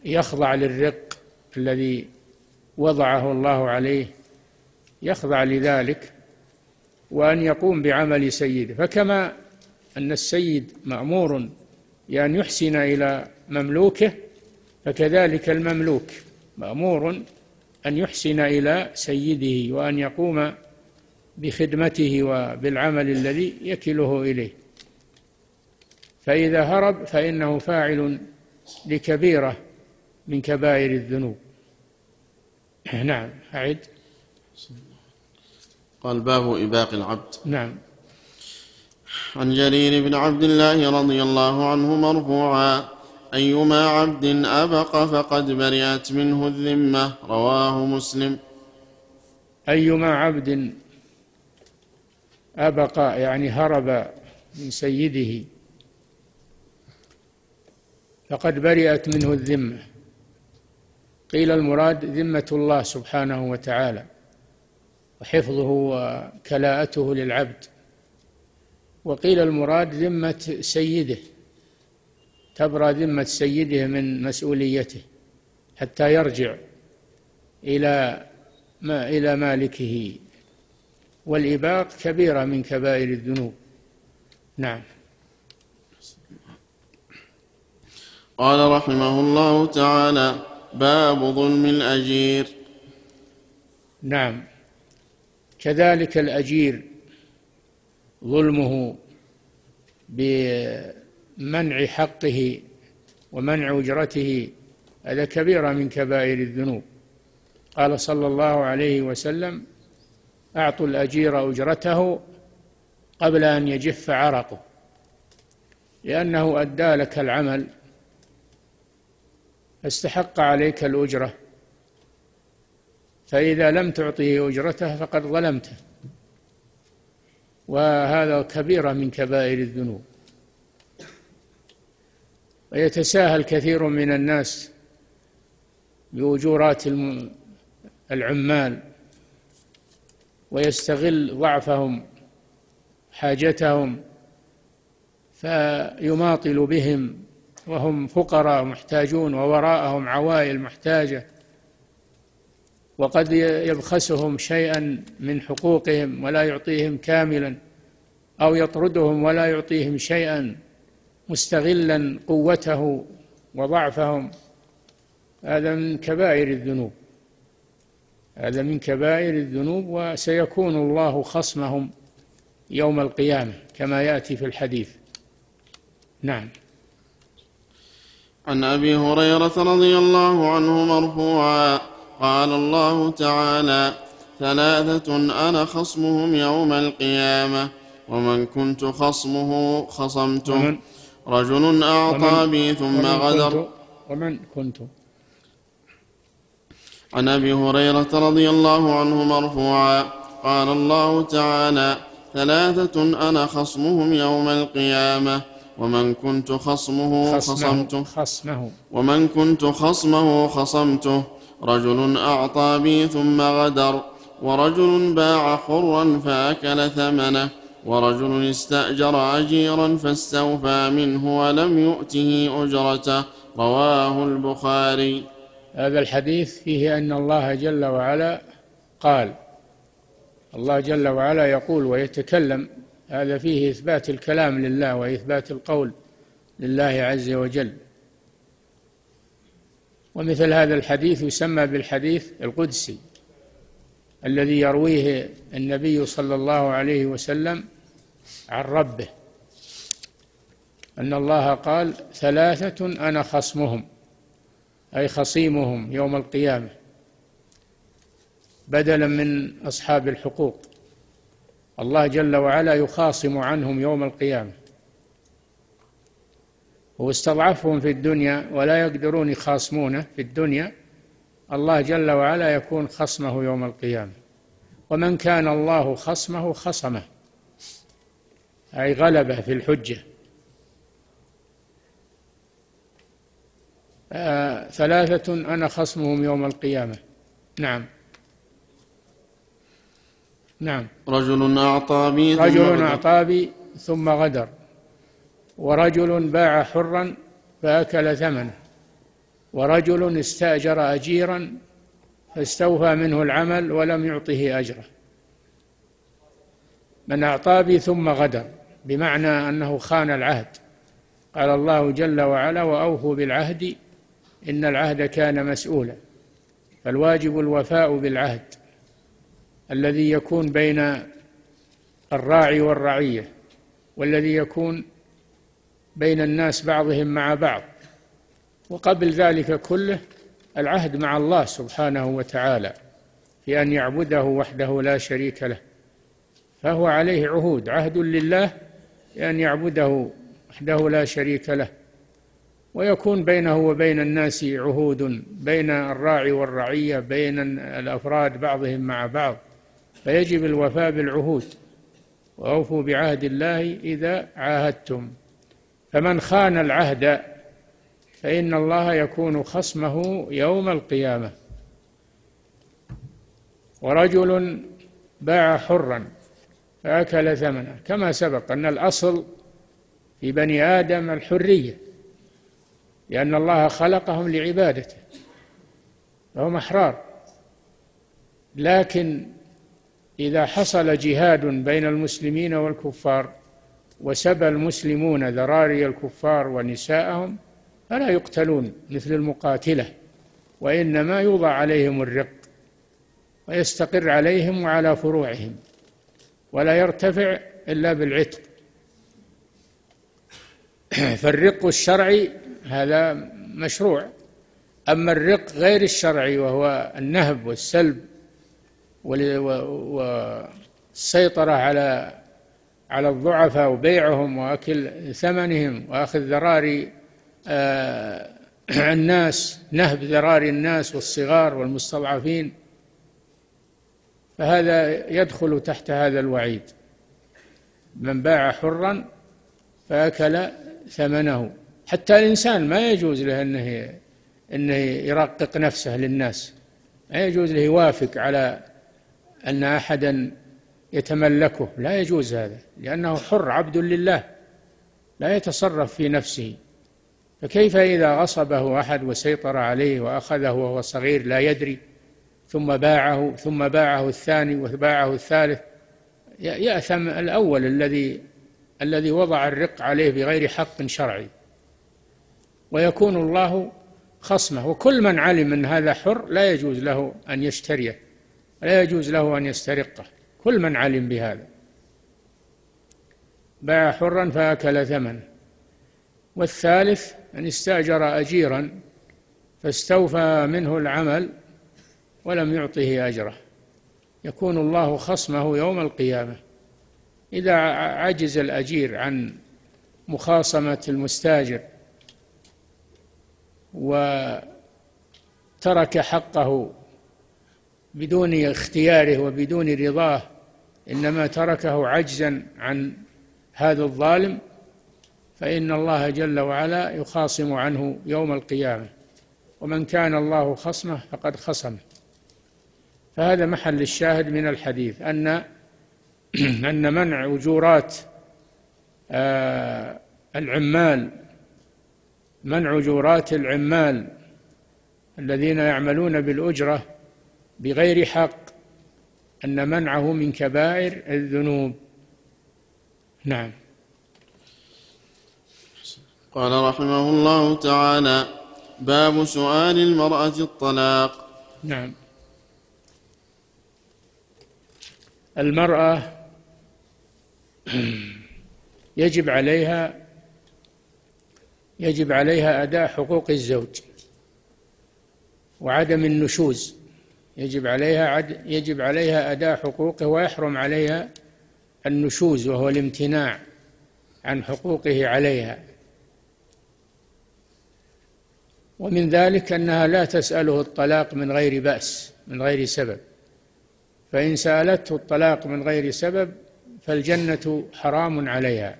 يخضع للرق الذي وضعه الله عليه، يخضع لذلك، وأن يقوم بعمل سيده. فكما أن السيد مأمور بأن يحسن إلى مملوكه، فكذلك المملوك مأمور أن يحسن إلى سيده وأن يقوم بخدمته وبالعمل الذي يكله إليه. فإذا هرب فإنه فاعل لكبيرة من كبائر الذنوب. نعم، أعد. قال: باب إباق العبد. نعم. عن جرير بن عبد الله رضي الله عنه مرفوعا: أيما عبد أبق فقد برئت منه الذمة. رواه مسلم. أيما عبد أبق يعني هرب من سيده فقد برئت منه الذمة. قيل المراد ذمة الله سبحانه وتعالى وحفظه وكلاءته للعبد، وقيل المراد ذمة سيده، تبرأ ذمة سيده من مسؤوليته حتى يرجع إلى ما إلى مالكه. والإباق كبيرة من كبائر الذنوب. نعم. قال رحمه الله تعالى: باب ظلم الأجير. نعم، كذلك الأجير ظلمه بمنع حقه ومنع أجرته، هذا كبيرة من كبائر الذنوب. قال صلى الله عليه وسلم: أعطوا الأجير أجرته قبل أن يجف عرقه، لأنه أدى لك العمل فاستحق عليك الأجرة، فإذا لم تعطه أجرته فقد ظلمته، وهذا كبيرة من كبائر الذنوب. ويتساهل كثير من الناس بأجورات العمال، ويستغل ضعفهم حاجتهم فيماطل بهم وهم فقراء محتاجون، ووراءهم عوائل محتاجة، وقد يبخسهم شيئا من حقوقهم ولا يعطيهم كاملا، أو يطردهم ولا يعطيهم شيئا، مستغلا قوته وضعفهم. هذا من كبائر الذنوب، هذا من كبائر الذنوب، وسيكون الله خصمهم يوم القيامة كما يأتي في الحديث. نعم. عن أبي هريرة رضي الله عنه مرفوعا قال الله تعالى: ثلاثة أنا خصمهم يوم القيامة ومن كنت خصمه خصمته، رجل أعطى بي ثم غدر. ومن كنت؟ عن أبي هريرة رضي الله عنه مرفوعا قال الله تعالى: ثلاثة أنا خصمهم يوم القيامة ومن كنت خصمه خصمته خصمه ومن كنت خصمه خصمته، رجل أعطى بي ثم غدر، ورجل باع حرا فأكل ثمنه، ورجل استأجر أجيرا فاستوفى منه ولم يؤته أجرته. رواه البخاري. هذا الحديث فيه أن الله جل وعلا قال، الله جل وعلا يقول ويتكلم، هذا فيه إثبات الكلام لله وإثبات القول لله عز وجل. ومثل هذا الحديث يسمى بالحديث القدسي الذي يرويه النبي صلى الله عليه وسلم عن ربه، أن الله قال: ثلاثة أنا خصمهم، أي خصيمهم يوم القيامة، بدلا من أصحاب الحقوق. الله جل وعلا يخاصم عنهم يوم القيامة، واستضعفهم في الدنيا ولا يقدرون يخاصمونه في الدنيا، الله جل وعلا يكون خصمه يوم القيامة. ومن كان الله خصمه خصمه، أي غلبه في الحجة. آه ثلاثة أنا خصمهم يوم القيامة. نعم نعم. رجل أعطى بي رجل أعطى بي ثم غدر، ورجل باع حرا فأكل ثمنه، ورجل استأجر أجيرا فاستوفى منه العمل ولم يعطه أجره. من أعطى بي ثم غدر بمعنى أنه خان العهد، قال الله جل وعلا: وأوفوا بالعهد إن العهد كان مسؤولا. فالواجب الوفاء بالعهد الذي يكون بين الراعي والرعية، والذي يكون بين الناس بعضهم مع بعض، وقبل ذلك كله العهد مع الله سبحانه وتعالى في أن يعبده وحده لا شريك له. فهو عليه عهود، عهد لله لأن يعبده وحده لا شريك له، ويكون بينه وبين الناس عهود بين الراعي والرعية، بين الأفراد بعضهم مع بعض، فيجب الوفاء بالعهود: وأوفوا بعهد الله إذا عاهدتم. فمن خان العهد فإن الله يكون خصمه يوم القيامة. ورجل باع حرا فأكل ثمنه، كما سبق أن الأصل في بني آدم الحرية، لأن الله خلقهم لعبادته فهم أحرار. لكن إذا حصل جهاد بين المسلمين والكفار وسبى المسلمون ذراري الكفار ونساءهم فلا يقتلون مثل المقاتلة، وإنما يوضع عليهم الرق ويستقر عليهم وعلى فروعهم ولا يرتفع إلا بالعتق. فالرق الشرعي هذا مشروع، أما الرق غير الشرعي وهو النهب والسلب والسيطرة على على الضعفاء وبيعهم وأكل ثمنهم وأخذ ذراري الناس، نهب ذراري الناس والصغار والمستضعفين، فهذا يدخل تحت هذا الوعيد: من باع حرا فأكل ثمنه. حتى الإنسان ما يجوز له أنه أنه يرقق نفسه للناس، لا يجوز له يوافق على أن أحدا يتملكه، لا يجوز هذا، لأنه حر عبد لله لا يتصرف في نفسه. فكيف إذا غصبه أحد وسيطر عليه وأخذه وهو صغير لا يدري، ثم باعه ثم باعه الثاني وباعه الثالث، يأثم الأول الذي الذي وضع الرق عليه بغير حق شرعي، ويكون الله خصمه. وكل من علم أن هذا حر لا يجوز له أن يشتريه، لا يجوز له أن يسترقه، كل من علم بهذا. باع حرا فأكل ثمنه. والثالث أن استأجر أجيرا فاستوفى منه العمل ولم يعطه أجره، يكون الله خصمه يوم القيامة. إذا عجز الأجير عن مخاصمة المستأجر وترك حقه بدون اختياره وبدون رضاه، إنما تركه عجزا عن هذا الظالم، فإن الله جل وعلا يخاصم عنه يوم القيامة، ومن كان الله خصمه فقد خصمه. فهذا محل الشاهد من الحديث، أن أن منع أجورات العمال، منع أجورات العمال الذين يعملون بالأجرة بغير حق، أن منعه من كبائر الذنوب. نعم. قال رحمه الله تعالى: باب سؤال المرأة الطلاق. نعم. المرأة يجب عليها يجب عليها أداء حقوق الزوج وعدم النشوز، يجب عليها عد يجب عليها أداء حقوقه، ويحرم عليها النشوز وهو الامتناع عن حقوقه عليها. ومن ذلك أنها لا تسأله الطلاق من غير بأس، من غير سبب، فإن سألته الطلاق من غير سبب فالجنة حرام عليها،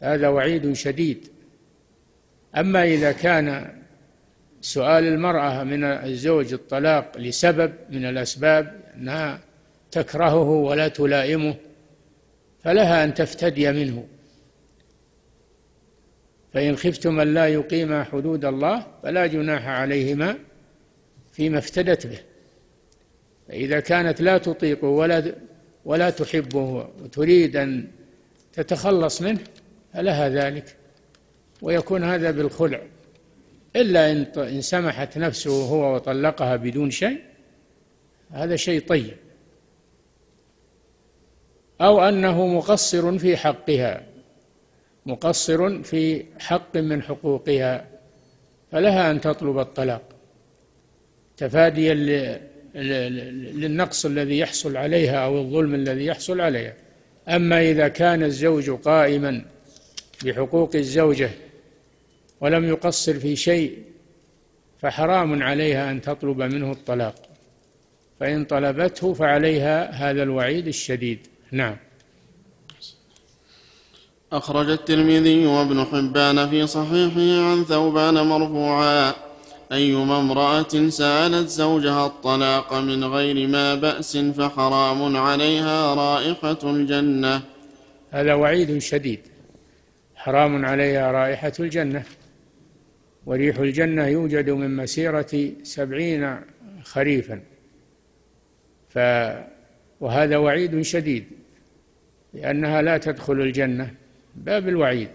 هذا وعيد شديد. أما إذا كان سؤال المرأة من الزوج الطلاق لسبب من الأسباب، أنها تكرهه ولا تلائمه، فلها أن تفتدي منه، فإن خفتم أن لا يقيما حدود الله فلا جناح عليهما فيما افتدت به. فإذا كانت لا تطيقه ولا ولا تحبه وتريد أن تتخلص منه فلها ذلك، ويكون هذا بالخلع، إلا إن إن سمحت نفسه هو وطلقها بدون شيء، هذا شيء طيب، أو أنه مقصر في حقها، مقصر في حق من حقوقها، فلها أن تطلب الطلاق تفاديا للنقص الذي يحصل عليها أو الظلم الذي يحصل عليها. أما إذا كان الزوج قائما بحقوق الزوجة ولم يقصر في شيء فحرام عليها أن تطلب منه الطلاق، فإن طلبته فعليها هذا الوعيد الشديد. نعم. أخرج الترمذي وابن حبان في صحيحه عن ثوبان مرفوعا: أيما امرأة سألت زوجها الطلاق من غير ما بأس فحرام عليها رائحة الجنة. هذا وعيد شديد، حرام عليها رائحة الجنة، وريح الجنة يوجد من مسيرة سبعين خريفا ف... وهذا وعيد شديد، لأنها لا تدخل الجنة، باب الوعيد،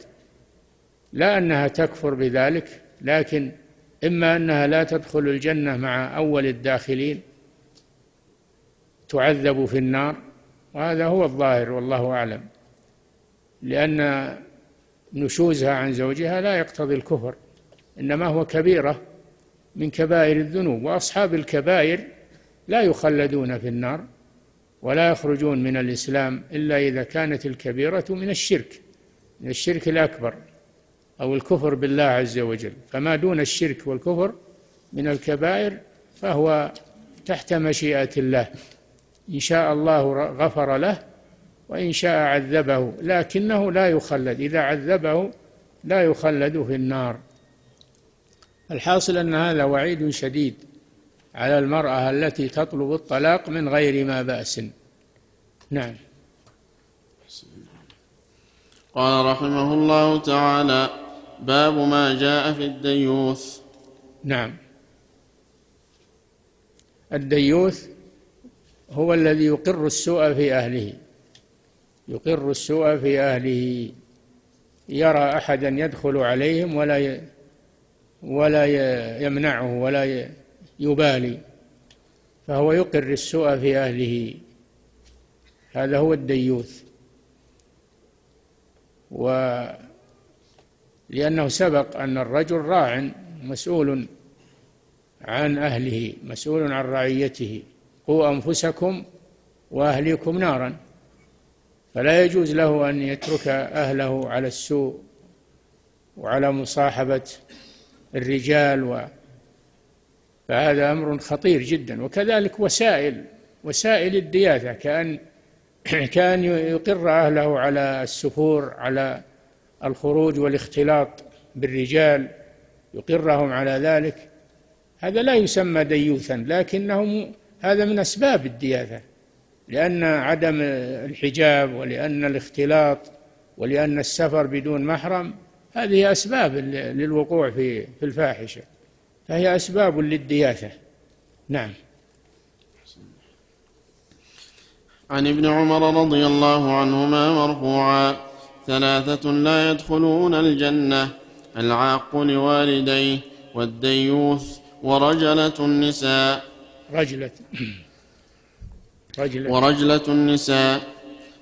لا أنها تكفر بذلك، لكن إما أنها لا تدخل الجنة مع أول الداخلين، تعذب في النار، وهذا هو الظاهر والله أعلم، لأن نشوزها عن زوجها لا يقتضي الكفر، إنما هو كبيرة من كبائر الذنوب، وأصحاب الكبائر لا يخلدون في النار ولا يخرجون من الإسلام إلا إذا كانت الكبيرة من الشرك، من الشرك الأكبر أو الكفر بالله عز وجل، فما دون الشرك والكفر من الكبائر فهو تحت مشيئة الله، إن شاء الله غفر له وإن شاء عذبه، لكنه لا يخلد، إذا عذبه لا يخلد في النار. الحاصل أن هذا وعيد شديد على المرأة التي تطلب الطلاق من غير ما بأس. نعم. قال رحمه الله تعالى: باب ما جاء في الديوث. نعم. الديوث هو الذي يقر السوء في أهله، يقر السوء في أهله، يرى أحدا يدخل عليهم ولا ولا يمنعه ولا يبالي، فهو يقر السوء في أهله، هذا هو الديوث. ولأنه سبق أن الرجل راع مسؤول عن أهله، مسؤول عن رعيته. قوا أنفسكم وأهليكم نارا، فلا يجوز له أن يترك أهله على السوء وعلى مصاحبة الرجال و... فهذا أمر خطير جدا. وكذلك وسائل وسائل الدياثة، كأن كان يقر أهله على السفور، على الخروج والاختلاط بالرجال، يقرهم على ذلك، هذا لا يسمى ديوثا، لكنه هذا من أسباب الدياثة، لأن عدم الحجاب ولأن الاختلاط ولأن السفر بدون محرم، هذه أسباب للوقوع في في الفاحشة، فهي أسباب للدياثة. نعم. عن ابن عمر رضي الله عنهما مرفوعا: ثلاثة لا يدخلون الجنة: العاق لوالديه، والديوث، ورجلة النساء. رجلة رجلة ورجلة النساء.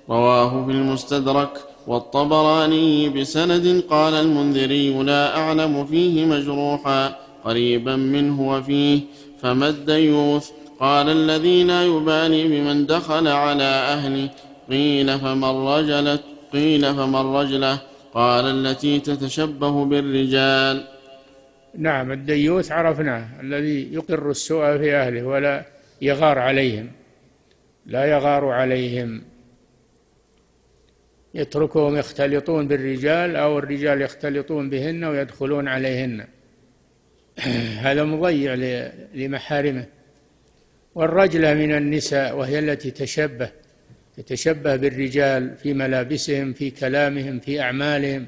رواه في المستدرك والطبراني بسند. قال المنذري: لا أعلم فيه مجروحا قريبا منه وفيه. فما الديوث؟ قال: الذي لا يبالي بمن دخل على أهله. قيل: فمن رجلة؟ قيل: فمن رجلة؟ قال: التي تتشبه بالرجال. نعم، الديوث عرفناه، الذي يقر السوء في أهله ولا يغار عليهم، لا يغار عليهم، يتركهم يختلطون بالرجال أو الرجال يختلطون بهن ويدخلون عليهن، هذا مضيع لمحارمه. والرجلة من النساء، وهي التي تشبه تتشبه بالرجال في ملابسهم، في كلامهم، في أعمالهم.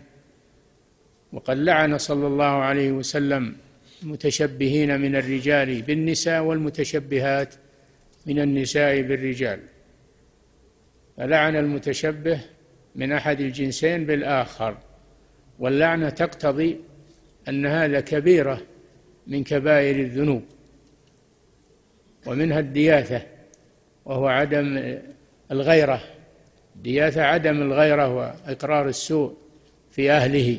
وقد لعن صلى الله عليه وسلم المتشبهين من الرجال بالنساء والمتشبهات من النساء بالرجال، فلعن المتشبه من أحد الجنسين بالآخر، واللعنة تقتضي أن هذا كبيرة من كبائر الذنوب، ومنها الدياثة، وهو عدم الغيرة. الدياثة عدم الغيرة وإقرار السوء في أهله.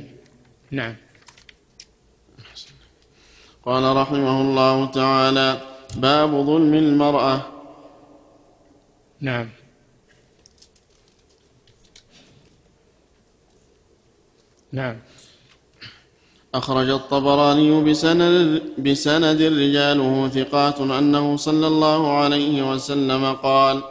نعم. قال رحمه الله تعالى: باب ظلم المرأة. نعم. نعم. أخرج الطبراني بسند, بسند رجاله ثقات أنه صلى الله عليه وسلم قال: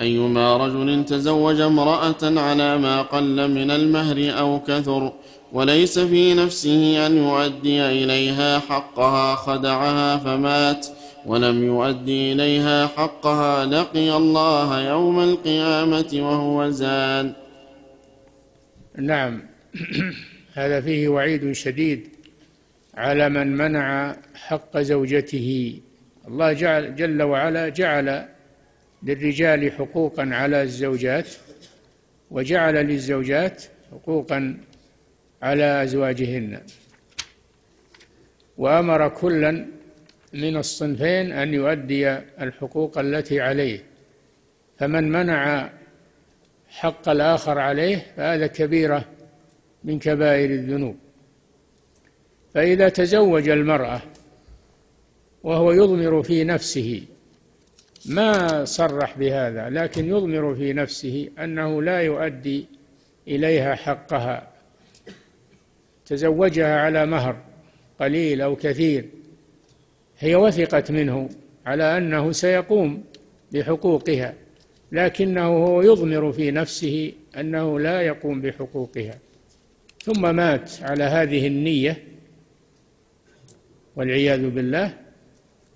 أيما رجل تزوج امرأة على ما قل من المهر أو كثر وليس في نفسه أن يؤدي إليها حقها خدعها فمات ولم يؤدي إليها حقها، لقي الله يوم القيامة وهو زان. نعم. هذا فيه وعيد شديد على من منع حق زوجته. الله جل وعلا جعل للرجال حقوقا على الزوجات، وجعل للزوجات حقوقا على أزواجهن، وأمر كلا من الصنفين أن يؤدي الحقوق التي عليه. فمن منع حق الآخر عليه فهذا كبيرة من كبائر الذنوب. فإذا تزوج المرأة وهو يضمر في نفسه، ما صرح بهذا، لكن يضمر في نفسه أنه لا يؤدي إليها حقها، تزوجها على مهر قليل أو كثير، هي وثقت منه على أنه سيقوم بحقوقها، لكنه هو يضمر في نفسه أنه لا يقوم بحقوقها، ثم مات على هذه النية والعياذ بالله،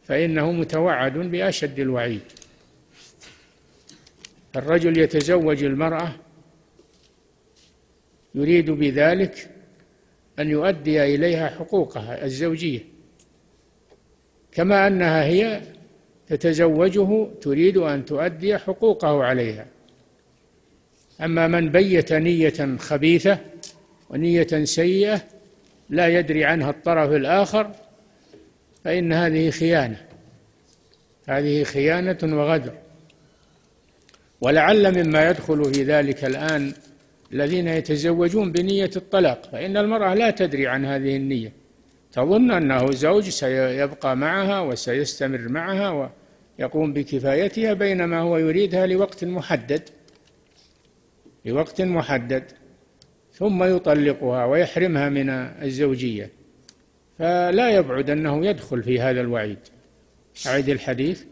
فإنه متوعد بأشد الوعيد. الرجل يتزوج المرأة يريد بذلك أن يؤدي إليها حقوقها الزوجية، كما أنها هي تتزوجه تريد أن تؤدي حقوقه عليها. أما من بيت نية خبيثة ونية سيئة لا يدري عنها الطرف الآخر، فإن هذه خيانة، هذه خيانة وغدر. ولعل مما يدخل في ذلك الآن الذين يتزوجون بنية الطلاق، فإن المرأة لا تدري عن هذه النية، تظن أنه زوج سيبقى معها وسيستمر معها ويقوم بكفايتها، بينما هو يريدها لوقت محدد لوقت محدد ثم يطلقها ويحرمها من الزوجية. فلا يبعد أنه يدخل في هذا الوعيد. أعيد الحديث.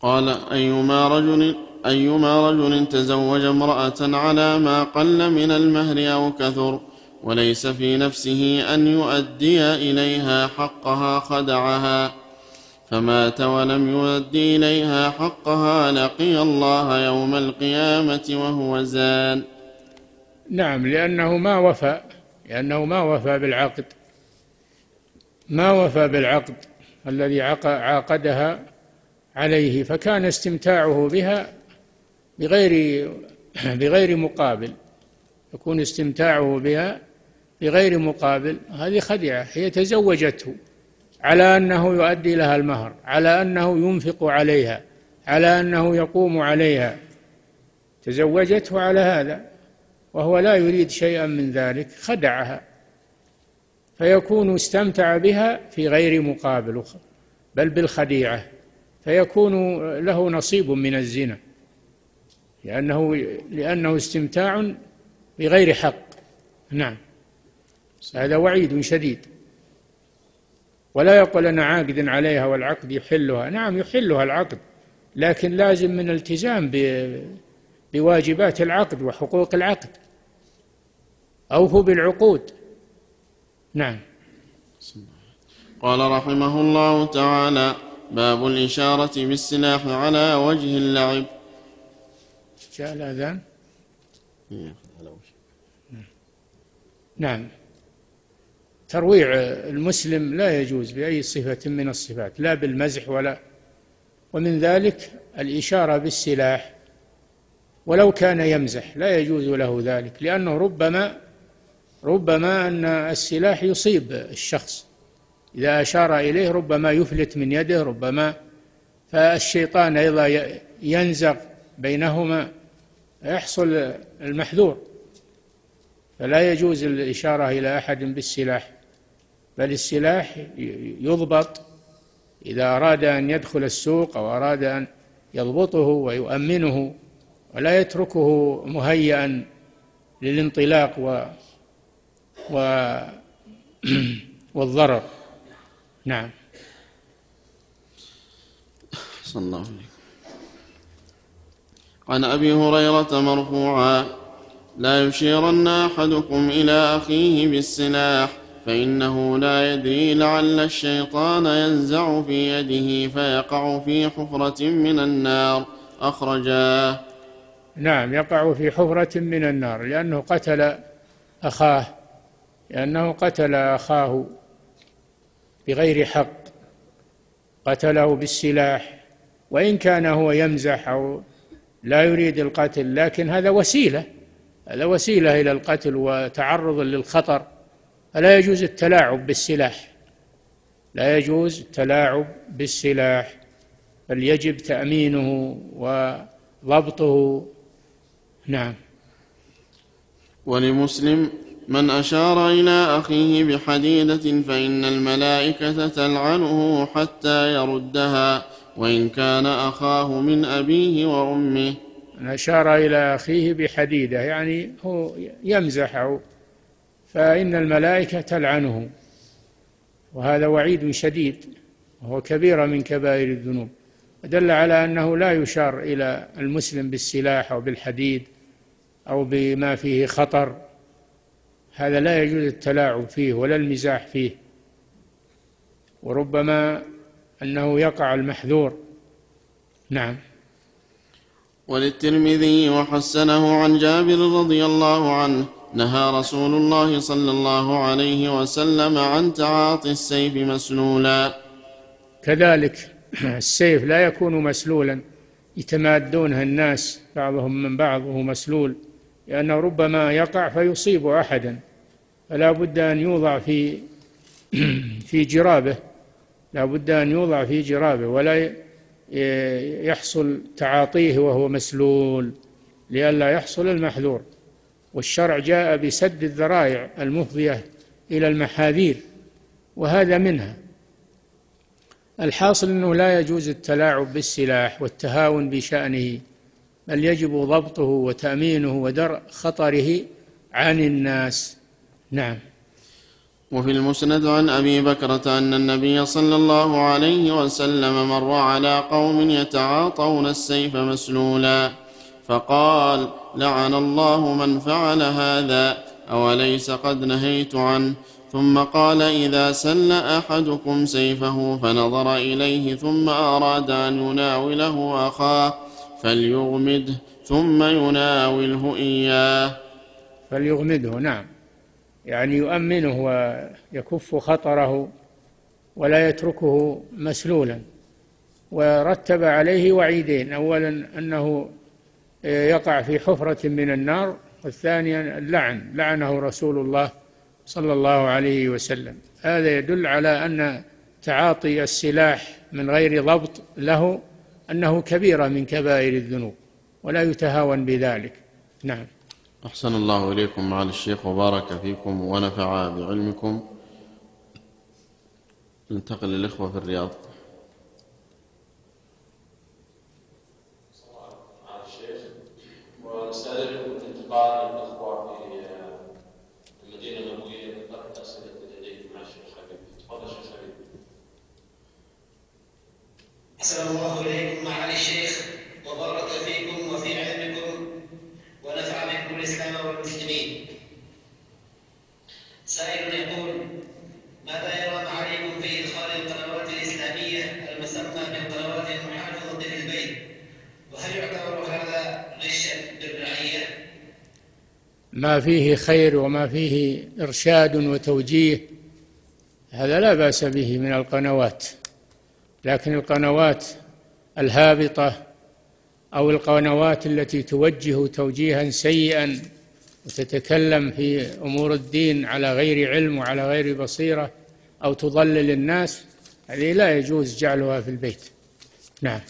قال: أيما رجل أيما رجل تزوج امرأة على ما قل من المهر أو كثر وليس في نفسه أن يؤدي إليها حقها خدعها، فمات ولم يؤدي إليها حقها، لقي الله يوم القيامة وهو زان. نعم، لأنه ما وفى لأنه ما وفى بالعقد ما وفى بالعقد الذي عاقدها عليه، فكان استمتاعه بها بغير بغير مقابل، يكون استمتاعه بها بغير مقابل. هذه خدعة. هي تزوجته على أنه يؤدي لها المهر، على أنه ينفق عليها، على أنه يقوم عليها، تزوجته على هذا وهو لا يريد شيئا من ذلك، خدعها، فيكون استمتع بها في غير مقابل بل بالخديعة، فيكون له نصيب من الزنا، لأنه لأنه استمتاع بغير حق. نعم، هذا وعيد شديد. ولا يقول أنا عاقد عليها والعقد يحلها. نعم، يحلها العقد، لكن لازم من الالتزام بواجبات العقد وحقوق العقد، أوفوا بالعقود. نعم. قال رحمه الله تعالى: باب الإشارة بالسلاح على وجه اللعب. جاء الأذان. نعم، ترويع المسلم لا يجوز بأي صفة من الصفات، لا بالمزح ولا، ومن ذلك الإشارة بالسلاح ولو كان يمزح، لا يجوز له ذلك، لأنه ربما ربما أن السلاح يصيب الشخص إذا أشار إليه، ربما يفلت من يده، ربما فالشيطان أيضا ينزغ بينهما، يحصل المحذور. فلا يجوز الإشارة إلى أحد بالسلاح، بل السلاح يضبط إذا أراد أن يدخل السوق أو أراد أن يضبطه ويؤمنه ولا يتركه مهيئا للانطلاق و, و والضرر. نعم. صلى الله عليه وسلم. عن أبي هريرة مرفوعا: لا يشيرن أحدكم إلى أخيه بالسلاح فإنه لا يدري لعل الشيطان ينزع في يده فيقع في حفرة من النار. أخرجاه. نعم، يقع في حفرة من النار لأنه قتل أخاه لأنه قتل أخاه بغير حق، قتله بالسلاح، وإن كان هو يمزح أو لا يريد القتل، لكن هذا وسيلة هذا وسيلة إلى القتل وتعرض للخطر، فلا يجوز التلاعب بالسلاح لا يجوز التلاعب بالسلاح بل يجب تأمينه وضبطه. نعم. ولمسلم: من أشار إلى أخيه بحديدة فإن الملائكة تلعنه حتى يردها وإن كان أخاه من أبيه وأمه. من أشار إلى أخيه بحديدة يعني هو يمزحه فإن الملائكة تلعنه، وهذا وعيد شديد وهو كبيرة من كبائر الذنوب، دل على أنه لا يشار إلى المسلم بالسلاح أو بالحديد أو بما فيه خطر، هذا لا يجوز التلاعب فيه ولا المزاح فيه، وربما أنه يقع المحذور. نعم. وللترمذي وحسنه عن جابر رضي الله عنه: نهى رسول الله صلى الله عليه وسلم عن تعاطي السيف مسلولا. كذلك السيف لا يكون مسلولا يتمادونه الناس بعضهم من بعض وهو مسلول، لأنه ربما يقع فيصيب أحدا، فلا بد أن يوضع في في جرابه لا بد أن يوضع في جرابه ولا يحصل تعاطيه وهو مسلول لئلا يحصل المحذور. والشرع جاء بسد الذرائع المفضية إلى المحاذير وهذا منها. الحاصل أنه لا يجوز التلاعب بالسلاح والتهاون بشأنه، بل يجب ضبطه وتأمينه ودرء خطره عن الناس. نعم. وفي المسند عن أبي بكرة أن النبي صلى الله عليه وسلم مر على قوم يتعاطون السيف مسلولا فقال: لعن الله من فعل هذا، أوليس قد نهيت عنه؟ ثم قال: إذا سل أحدكم سيفه فنظر إليه ثم أراد أن يناوله أخاه فليغمده ثم يناوله إياه. فليغمده، نعم، يعني يؤمنه ويكف خطره ولا يتركه مسلولا. ورتب عليه وعيدين: أولا أنه يقع في حفرة من النار، والثانيا اللعن، لعنه رسول الله صلى الله عليه وسلم. هذا يدل على أن تعاطي السلاح من غير ضبط له أنه كبيرة من كبائر الذنوب ولا يتهاون بذلك. نعم. أحسن الله إليكم معالي الشيخ وبارك فيكم ونفع بعلمكم. ننتقل للإخوة في الرياض. ونستأذنكم في انتقال الإخوة في المدينة النبوية لطرح أسئلة لديكم مع الشيخ حبيب. تفضل شيخ حبيب. أحسن الله إليكم معالي الشيخ وبارك فيكم وفي علمكم ونفع بكم الإسلام والمسلمين. سائل يقول: ماذا يرى معاليكم في إدخال القنوات الإسلامية المسمى بالقنوات المحافظة في البيت، وهل يعتبر هذا غشا بالرعية؟ ما فيه خير وما فيه إرشاد وتوجيه هذا لا بأس به من القنوات، لكن القنوات الهابطة أو القنوات التي توجه توجيها سيئا وتتكلم في أمور الدين على غير علم وعلى غير بصيرة أو تضلل الناس، هذه لا يجوز جعلها في البيت. نعم.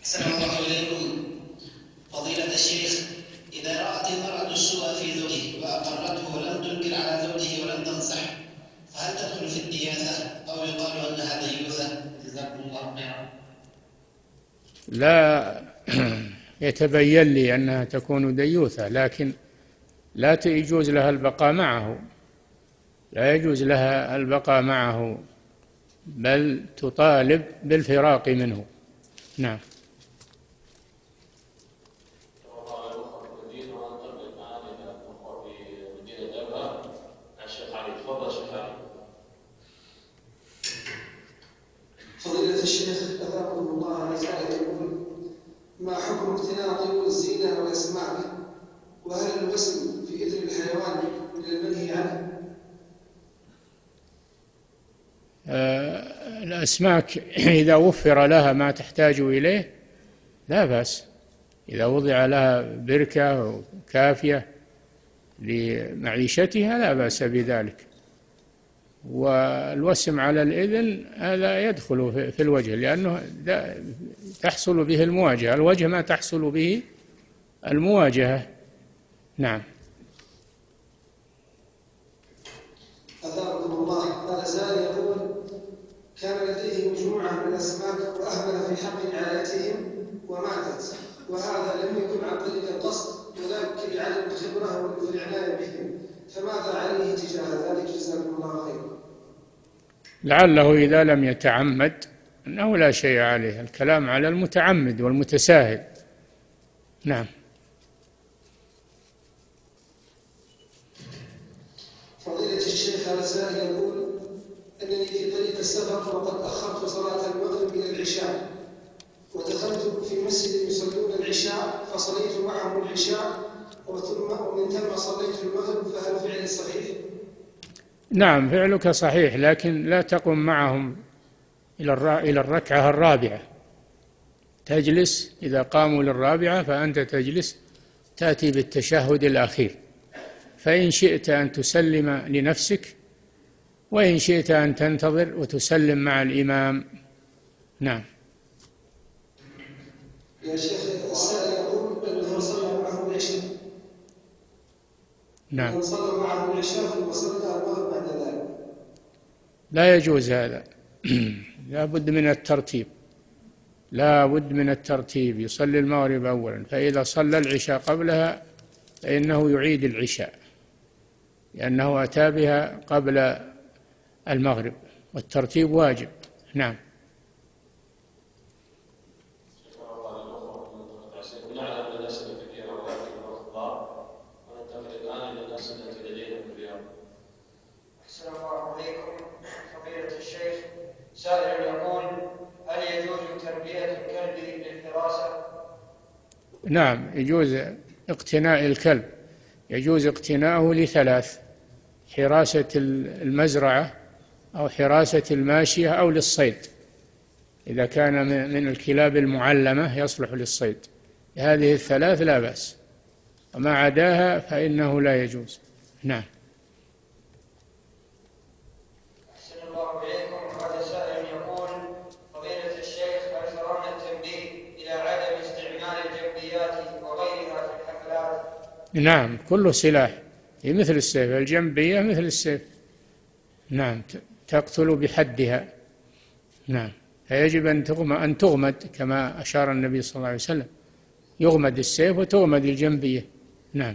أحسن الله إليكم فضيلة الشيخ، إذا رأت المرأة السوء في زوجه وأقرته لم تنكر على زوجه ولم تنصح، فهل تدخل في الدياثة أو يقال أنها ديوثة؟ لا يتبين لي أنها تكون ديوثة، لكن لا يجوز لها البقاء معه، لا يجوز لها البقاء معه، بل تطالب بالفراق منه. نعم. فضيلة الشيخ أذاكم الله تعالى، يقول: ما حكم اقتناء طيور الزينة وإسماعها، وهل الوسم في إثر الحيوان من المنهي عنه؟ آه الأسماك إذا وفر لها ما تحتاج إليه لا بأس، إذا وضع لها بركة كافية لمعيشتها لا بأس بذلك. والوسم على الإذن هذا يدخل في الوجه، لأنه تحصل به المواجهة، الوجه ما تحصل به المواجهة. نعم. أثابكم الله. قال سائل يقول: كان لديه مجموعة من الأسماك وأهمل في حق عائلتهم وماتت، وهذا لم يكن عن طريق القصد ولكن لعدم خبرة والعناية بهم، فماذا عليه تجاه ذلك؟ جزاكم الله خيرا. لعله إذا لم يتعمد أنه لا شيء عليه، الكلام على المتعمد والمتساهل. نعم. فضيلة الشيخ، هذا سائل يقول: أنني في طريق السفر وقد أخرت صلاة المغرب إلى العشاء، ودخلت في مسجد يصلون العشاء فصليت معهم العشاء ومن ثم صليت المغرب، فهل فعلي صحيح؟ نعم، فعلك صحيح، لكن لا تقم معهم إلى الركعة الرابعة، تجلس. إذا قاموا للرابعة فأنت تجلس، تأتي بالتشهد الأخير، فإن شئت أن تسلم لنفسك وإن شئت أن تنتظر وتسلم مع الإمام. نعم. يا شيخ السائل يقول أنه صلى معه العشاء. نعم. صلى معه العشاء وصلى المغرب بعد ذلك. لا يجوز هذا. لا بد من الترتيب. لا بد من الترتيب. يصلي المغرب أولا، فإذا صلى العشاء قبلها فإنه يعيد العشاء، لأنه أتى بها قبل المغرب، والترتيب واجب. نعم. نعم، يجوز اقتناء الكلب، يجوز اقتناءه لثلاث: حراسة المزرعة أو حراسة الماشية أو للصيد، إذا كان من الكلاب المعلمة يصلح للصيد. هذه الثلاث لا بأس، وما عداها فإنه لا يجوز. نعم. نعم، كله سلاح، مثل السيف، الجنبية مثل السيف. نعم، تقتل بحدها. نعم، فيجب أن تغمد, أن تغمد كما أشار النبي صلى الله عليه وسلم، يغمد السيف وتغمد الجنبية. نعم.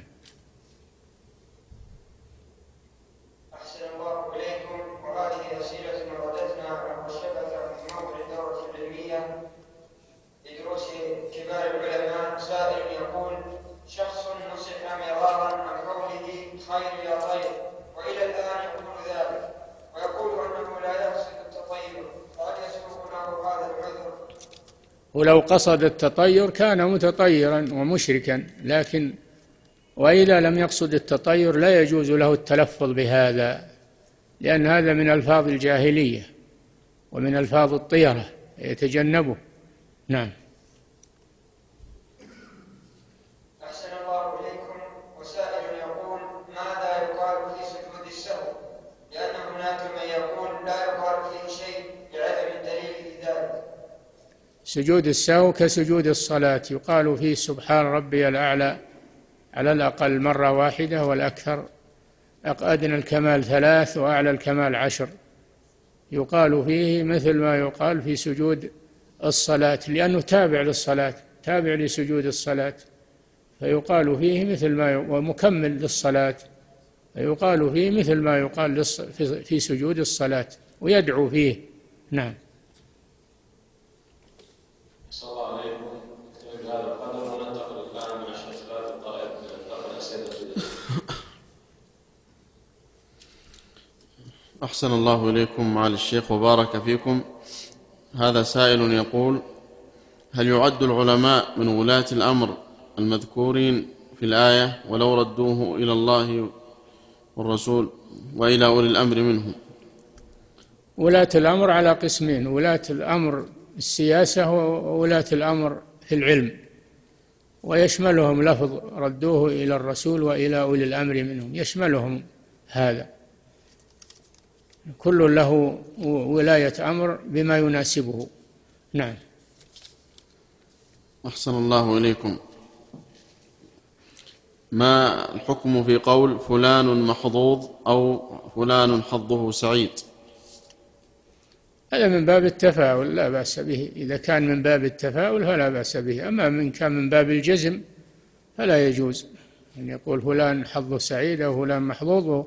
أحسن الله إليكم. وهذه أسئلة وردتنا عن الشبكة في موضوع الدورة العلمية لدروس كبار العلماء. سائل يقول: شخص نصح مرارا عن قوله خير يا طيب، والى الان يقول ذلك ويقول انه لا يقصد التطير، فهل يسوغ له هذا العذر؟ ولو قصد التطير كان متطيرا ومشركا، لكن واذا لم يقصد التطير لا يجوز له التلفظ بهذا، لان هذا من الفاظ الجاهليه ومن الفاظ الطيره، يتجنبه. نعم. سجود السهو كسجود الصلاة، يقال فيه سبحان ربي الأعلى على الأقل مرة واحدة، والأكثر أدنى الكمال ثلاث وأعلى الكمال عشر، يقال فيه مثل ما يقال في سجود الصلاة، لأنه تابع للصلاة، تابع لسجود الصلاة، فيقال فيه مثل ما، ومكمل للصلاة، فيقال فيه مثل ما يقال في سجود الصلاة، ويدعو فيه. نعم. صلى الله عليه وسلم. هذا القدر، وننتقل الآن مع شخصيات الطائر ننتقل أسئلة. أحسن الله إليكم معالي الشيخ وبارك فيكم. هذا سائل يقول: هل يعد العلماء من ولاة الأمر المذكورين في الآية ولو ردوه إلى الله والرسول وإلى أولي الأمر منهم؟ ولاة الأمر على قسمين: ولاة الأمر السياسة وولاة الأمر في العلم، ويشملهم لفظ ردوه إلى الرسول وإلى أولي الأمر منهم، يشملهم هذا، كل له ولاية أمر بما يناسبه. نعم. أحسن الله إليكم. ما الحكم في قول فلان محظوظ أو فلان حظه سعيد؟ هذا من باب التفاؤل لا بأس به، إذا كان من باب التفاؤل فلا بأس به، أما من كان من باب الجزم فلا يجوز أن يقول فلان حظه سعيد أو فلان محظوظ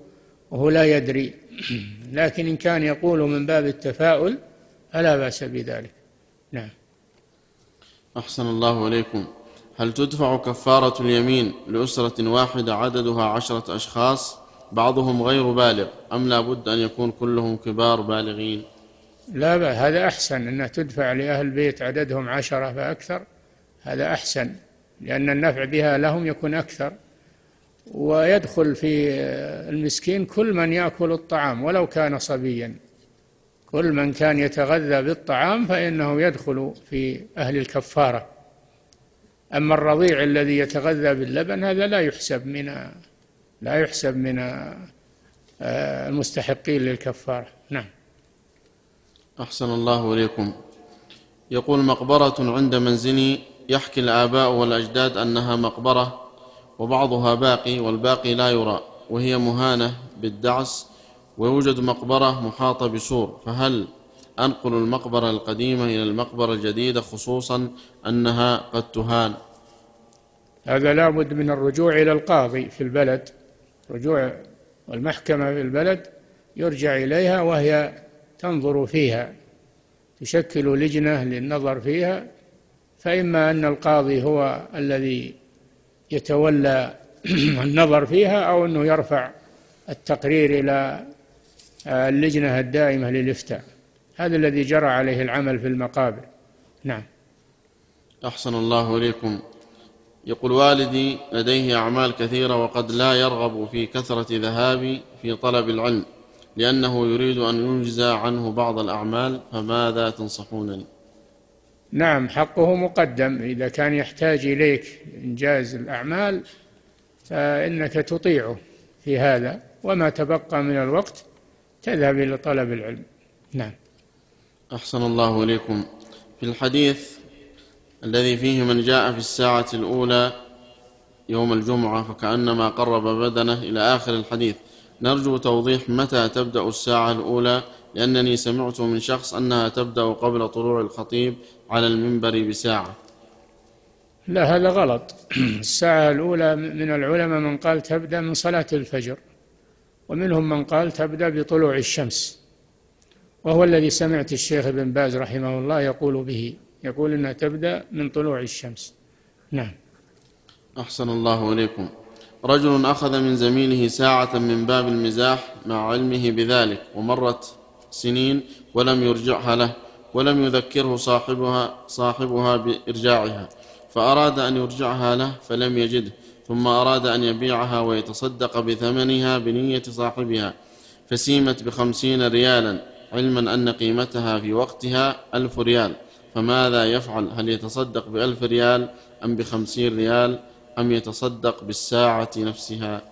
وهو لا يدري، لكن إن كان يقول من باب التفاؤل فلا بأس بذلك. نعم. أحسن الله إليكم. هل تدفع كفارة اليمين لأسرة واحدة عددها عشرة أشخاص بعضهم غير بالغ، أم لا بد أن يكون كلهم كبار بالغين؟ لا بأس، هذا أحسن، أنها تدفع لأهل البيت عددهم عشرة فأكثر، هذا أحسن، لأن النفع بها لهم يكون أكثر، ويدخل في المسكين كل من يأكل الطعام ولو كان صبيا، كل من كان يتغذى بالطعام فإنه يدخل في أهل الكفارة. أما الرضيع الذي يتغذى باللبن هذا لا يحسب من لا يحسب من المستحقين للكفارة. نعم. أحسن الله إليكم. يقول: مقبرة عند منزلي يحكي الآباء والأجداد أنها مقبرة وبعضها باقي والباقي لا يرى، وهي مهانة بالدعس، ويوجد مقبرة محاطة بسور، فهل أنقل المقبرة القديمة إلى المقبرة الجديدة خصوصا أنها قد تهان؟ هذا لابد من الرجوع إلى القاضي في البلد، رجوع والمحكمة في البلد يرجع إليها وهي تنظر فيها، تشكل لجنة للنظر فيها، فإما أن القاضي هو الذي يتولى النظر فيها أو أنه يرفع التقرير إلى اللجنة الدائمة للإفتاء. هذا الذي جرى عليه العمل في المقابر. نعم. أحسن الله إليكم. يقول: والدي لديه أعمال كثيرة وقد لا يرغب في كثرة ذهابي في طلب العلم لأنه يريد أن ينجزى عنه بعض الأعمال، فماذا تنصحونني؟ نعم، حقه مقدم. إذا كان يحتاج إليك إنجاز الأعمال فإنك تطيعه في هذا، وما تبقى من الوقت تذهب إلى طلب العلم. نعم. أحسن الله إليكم. في الحديث الذي فيه من جاء في الساعة الأولى يوم الجمعة فكأنما قرب بدنه إلى آخر الحديث، نرجو توضيح متى تبدأ الساعة الأولى، لأنني سمعت من شخص أنها تبدأ قبل طلوع الخطيب على المنبر بساعة. لا، هذا غلط. الساعة الأولى من العلماء من قال تبدأ من صلاة الفجر، ومنهم من قال تبدأ بطلوع الشمس، وهو الذي سمعت الشيخ ابن باز رحمه الله يقول به، يقول إنها تبدأ من طلوع الشمس. نعم. أحسن الله إليكم. رجل أخذ من زميله ساعة من باب المزاح مع علمه بذلك، ومرت سنين ولم يرجعها له، ولم يذكره صاحبها صاحبها بإرجاعها، فأراد أن يرجعها له فلم يجده، ثم أراد أن يبيعها ويتصدق بثمنها بنية صاحبها، فسيمت بخمسين ريالا، علما أن قيمتها في وقتها ألف ريال، فماذا يفعل؟ هل يتصدق بألف ريال أم بخمسين ريال أم يتصدق بالساعة نفسها؟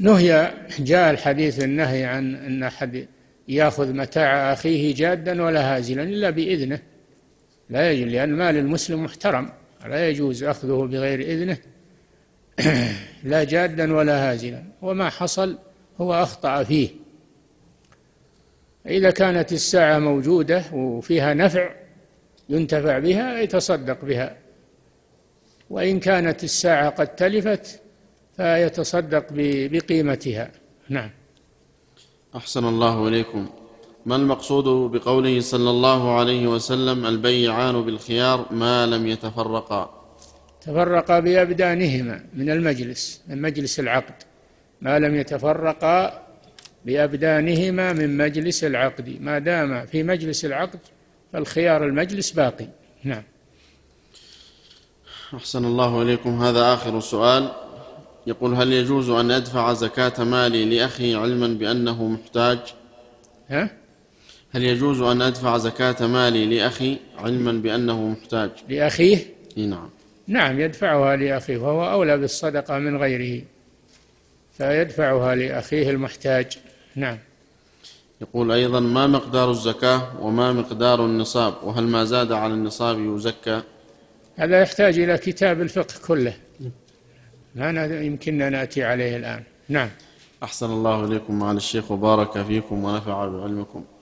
نهي، جاء الحديث النهي عن أن أحد يأخذ متاع أخيه جادا ولا هازلا إلا بإذنه، لا يجوز، لأن مال المسلم محترم، لا يجوز أخذه بغير إذنه، لا جادا ولا هازلا، وما حصل هو أخطأ فيه. إذا كانت الساعة موجودة وفيها نفع ينتفع بها يتصدق بها، وإن كانت الساعة قد تلفت فيتصدق بقيمتها. نعم. أحسن الله إليكم. ما المقصود بقوله صلى الله عليه وسلم: البيعان بالخيار ما لم يتفرقا؟ تفرقا بأبدانهما من المجلس، من مجلس العقد، ما لم يتفرقا بأبدانهما من مجلس العقد، ما دام في مجلس العقد فالخيار المجلس باقي. نعم. أحسن الله إليكم. هذا آخر سؤال. يقول: هل يجوز أن أدفع زكاة مالي لأخي علما بأنه محتاج؟ ها؟ هل يجوز أن أدفع زكاة مالي لأخي علما بأنه محتاج؟ لأخيه؟ نعم. نعم، يدفعها لأخيه، وهو أولى بالصدقة من غيره، فيدفعها لأخيه المحتاج. نعم. يقول أيضا: ما مقدار الزكاة وما مقدار النصاب، وهل ما زاد على النصاب يزكى؟ هذا يحتاج إلى كتاب الفقه كله، لا يمكننا نأتي عليه الآن. نعم. أحسن الله إليكم معالي الشيخ وبارك فيكم ونفع بعلمكم.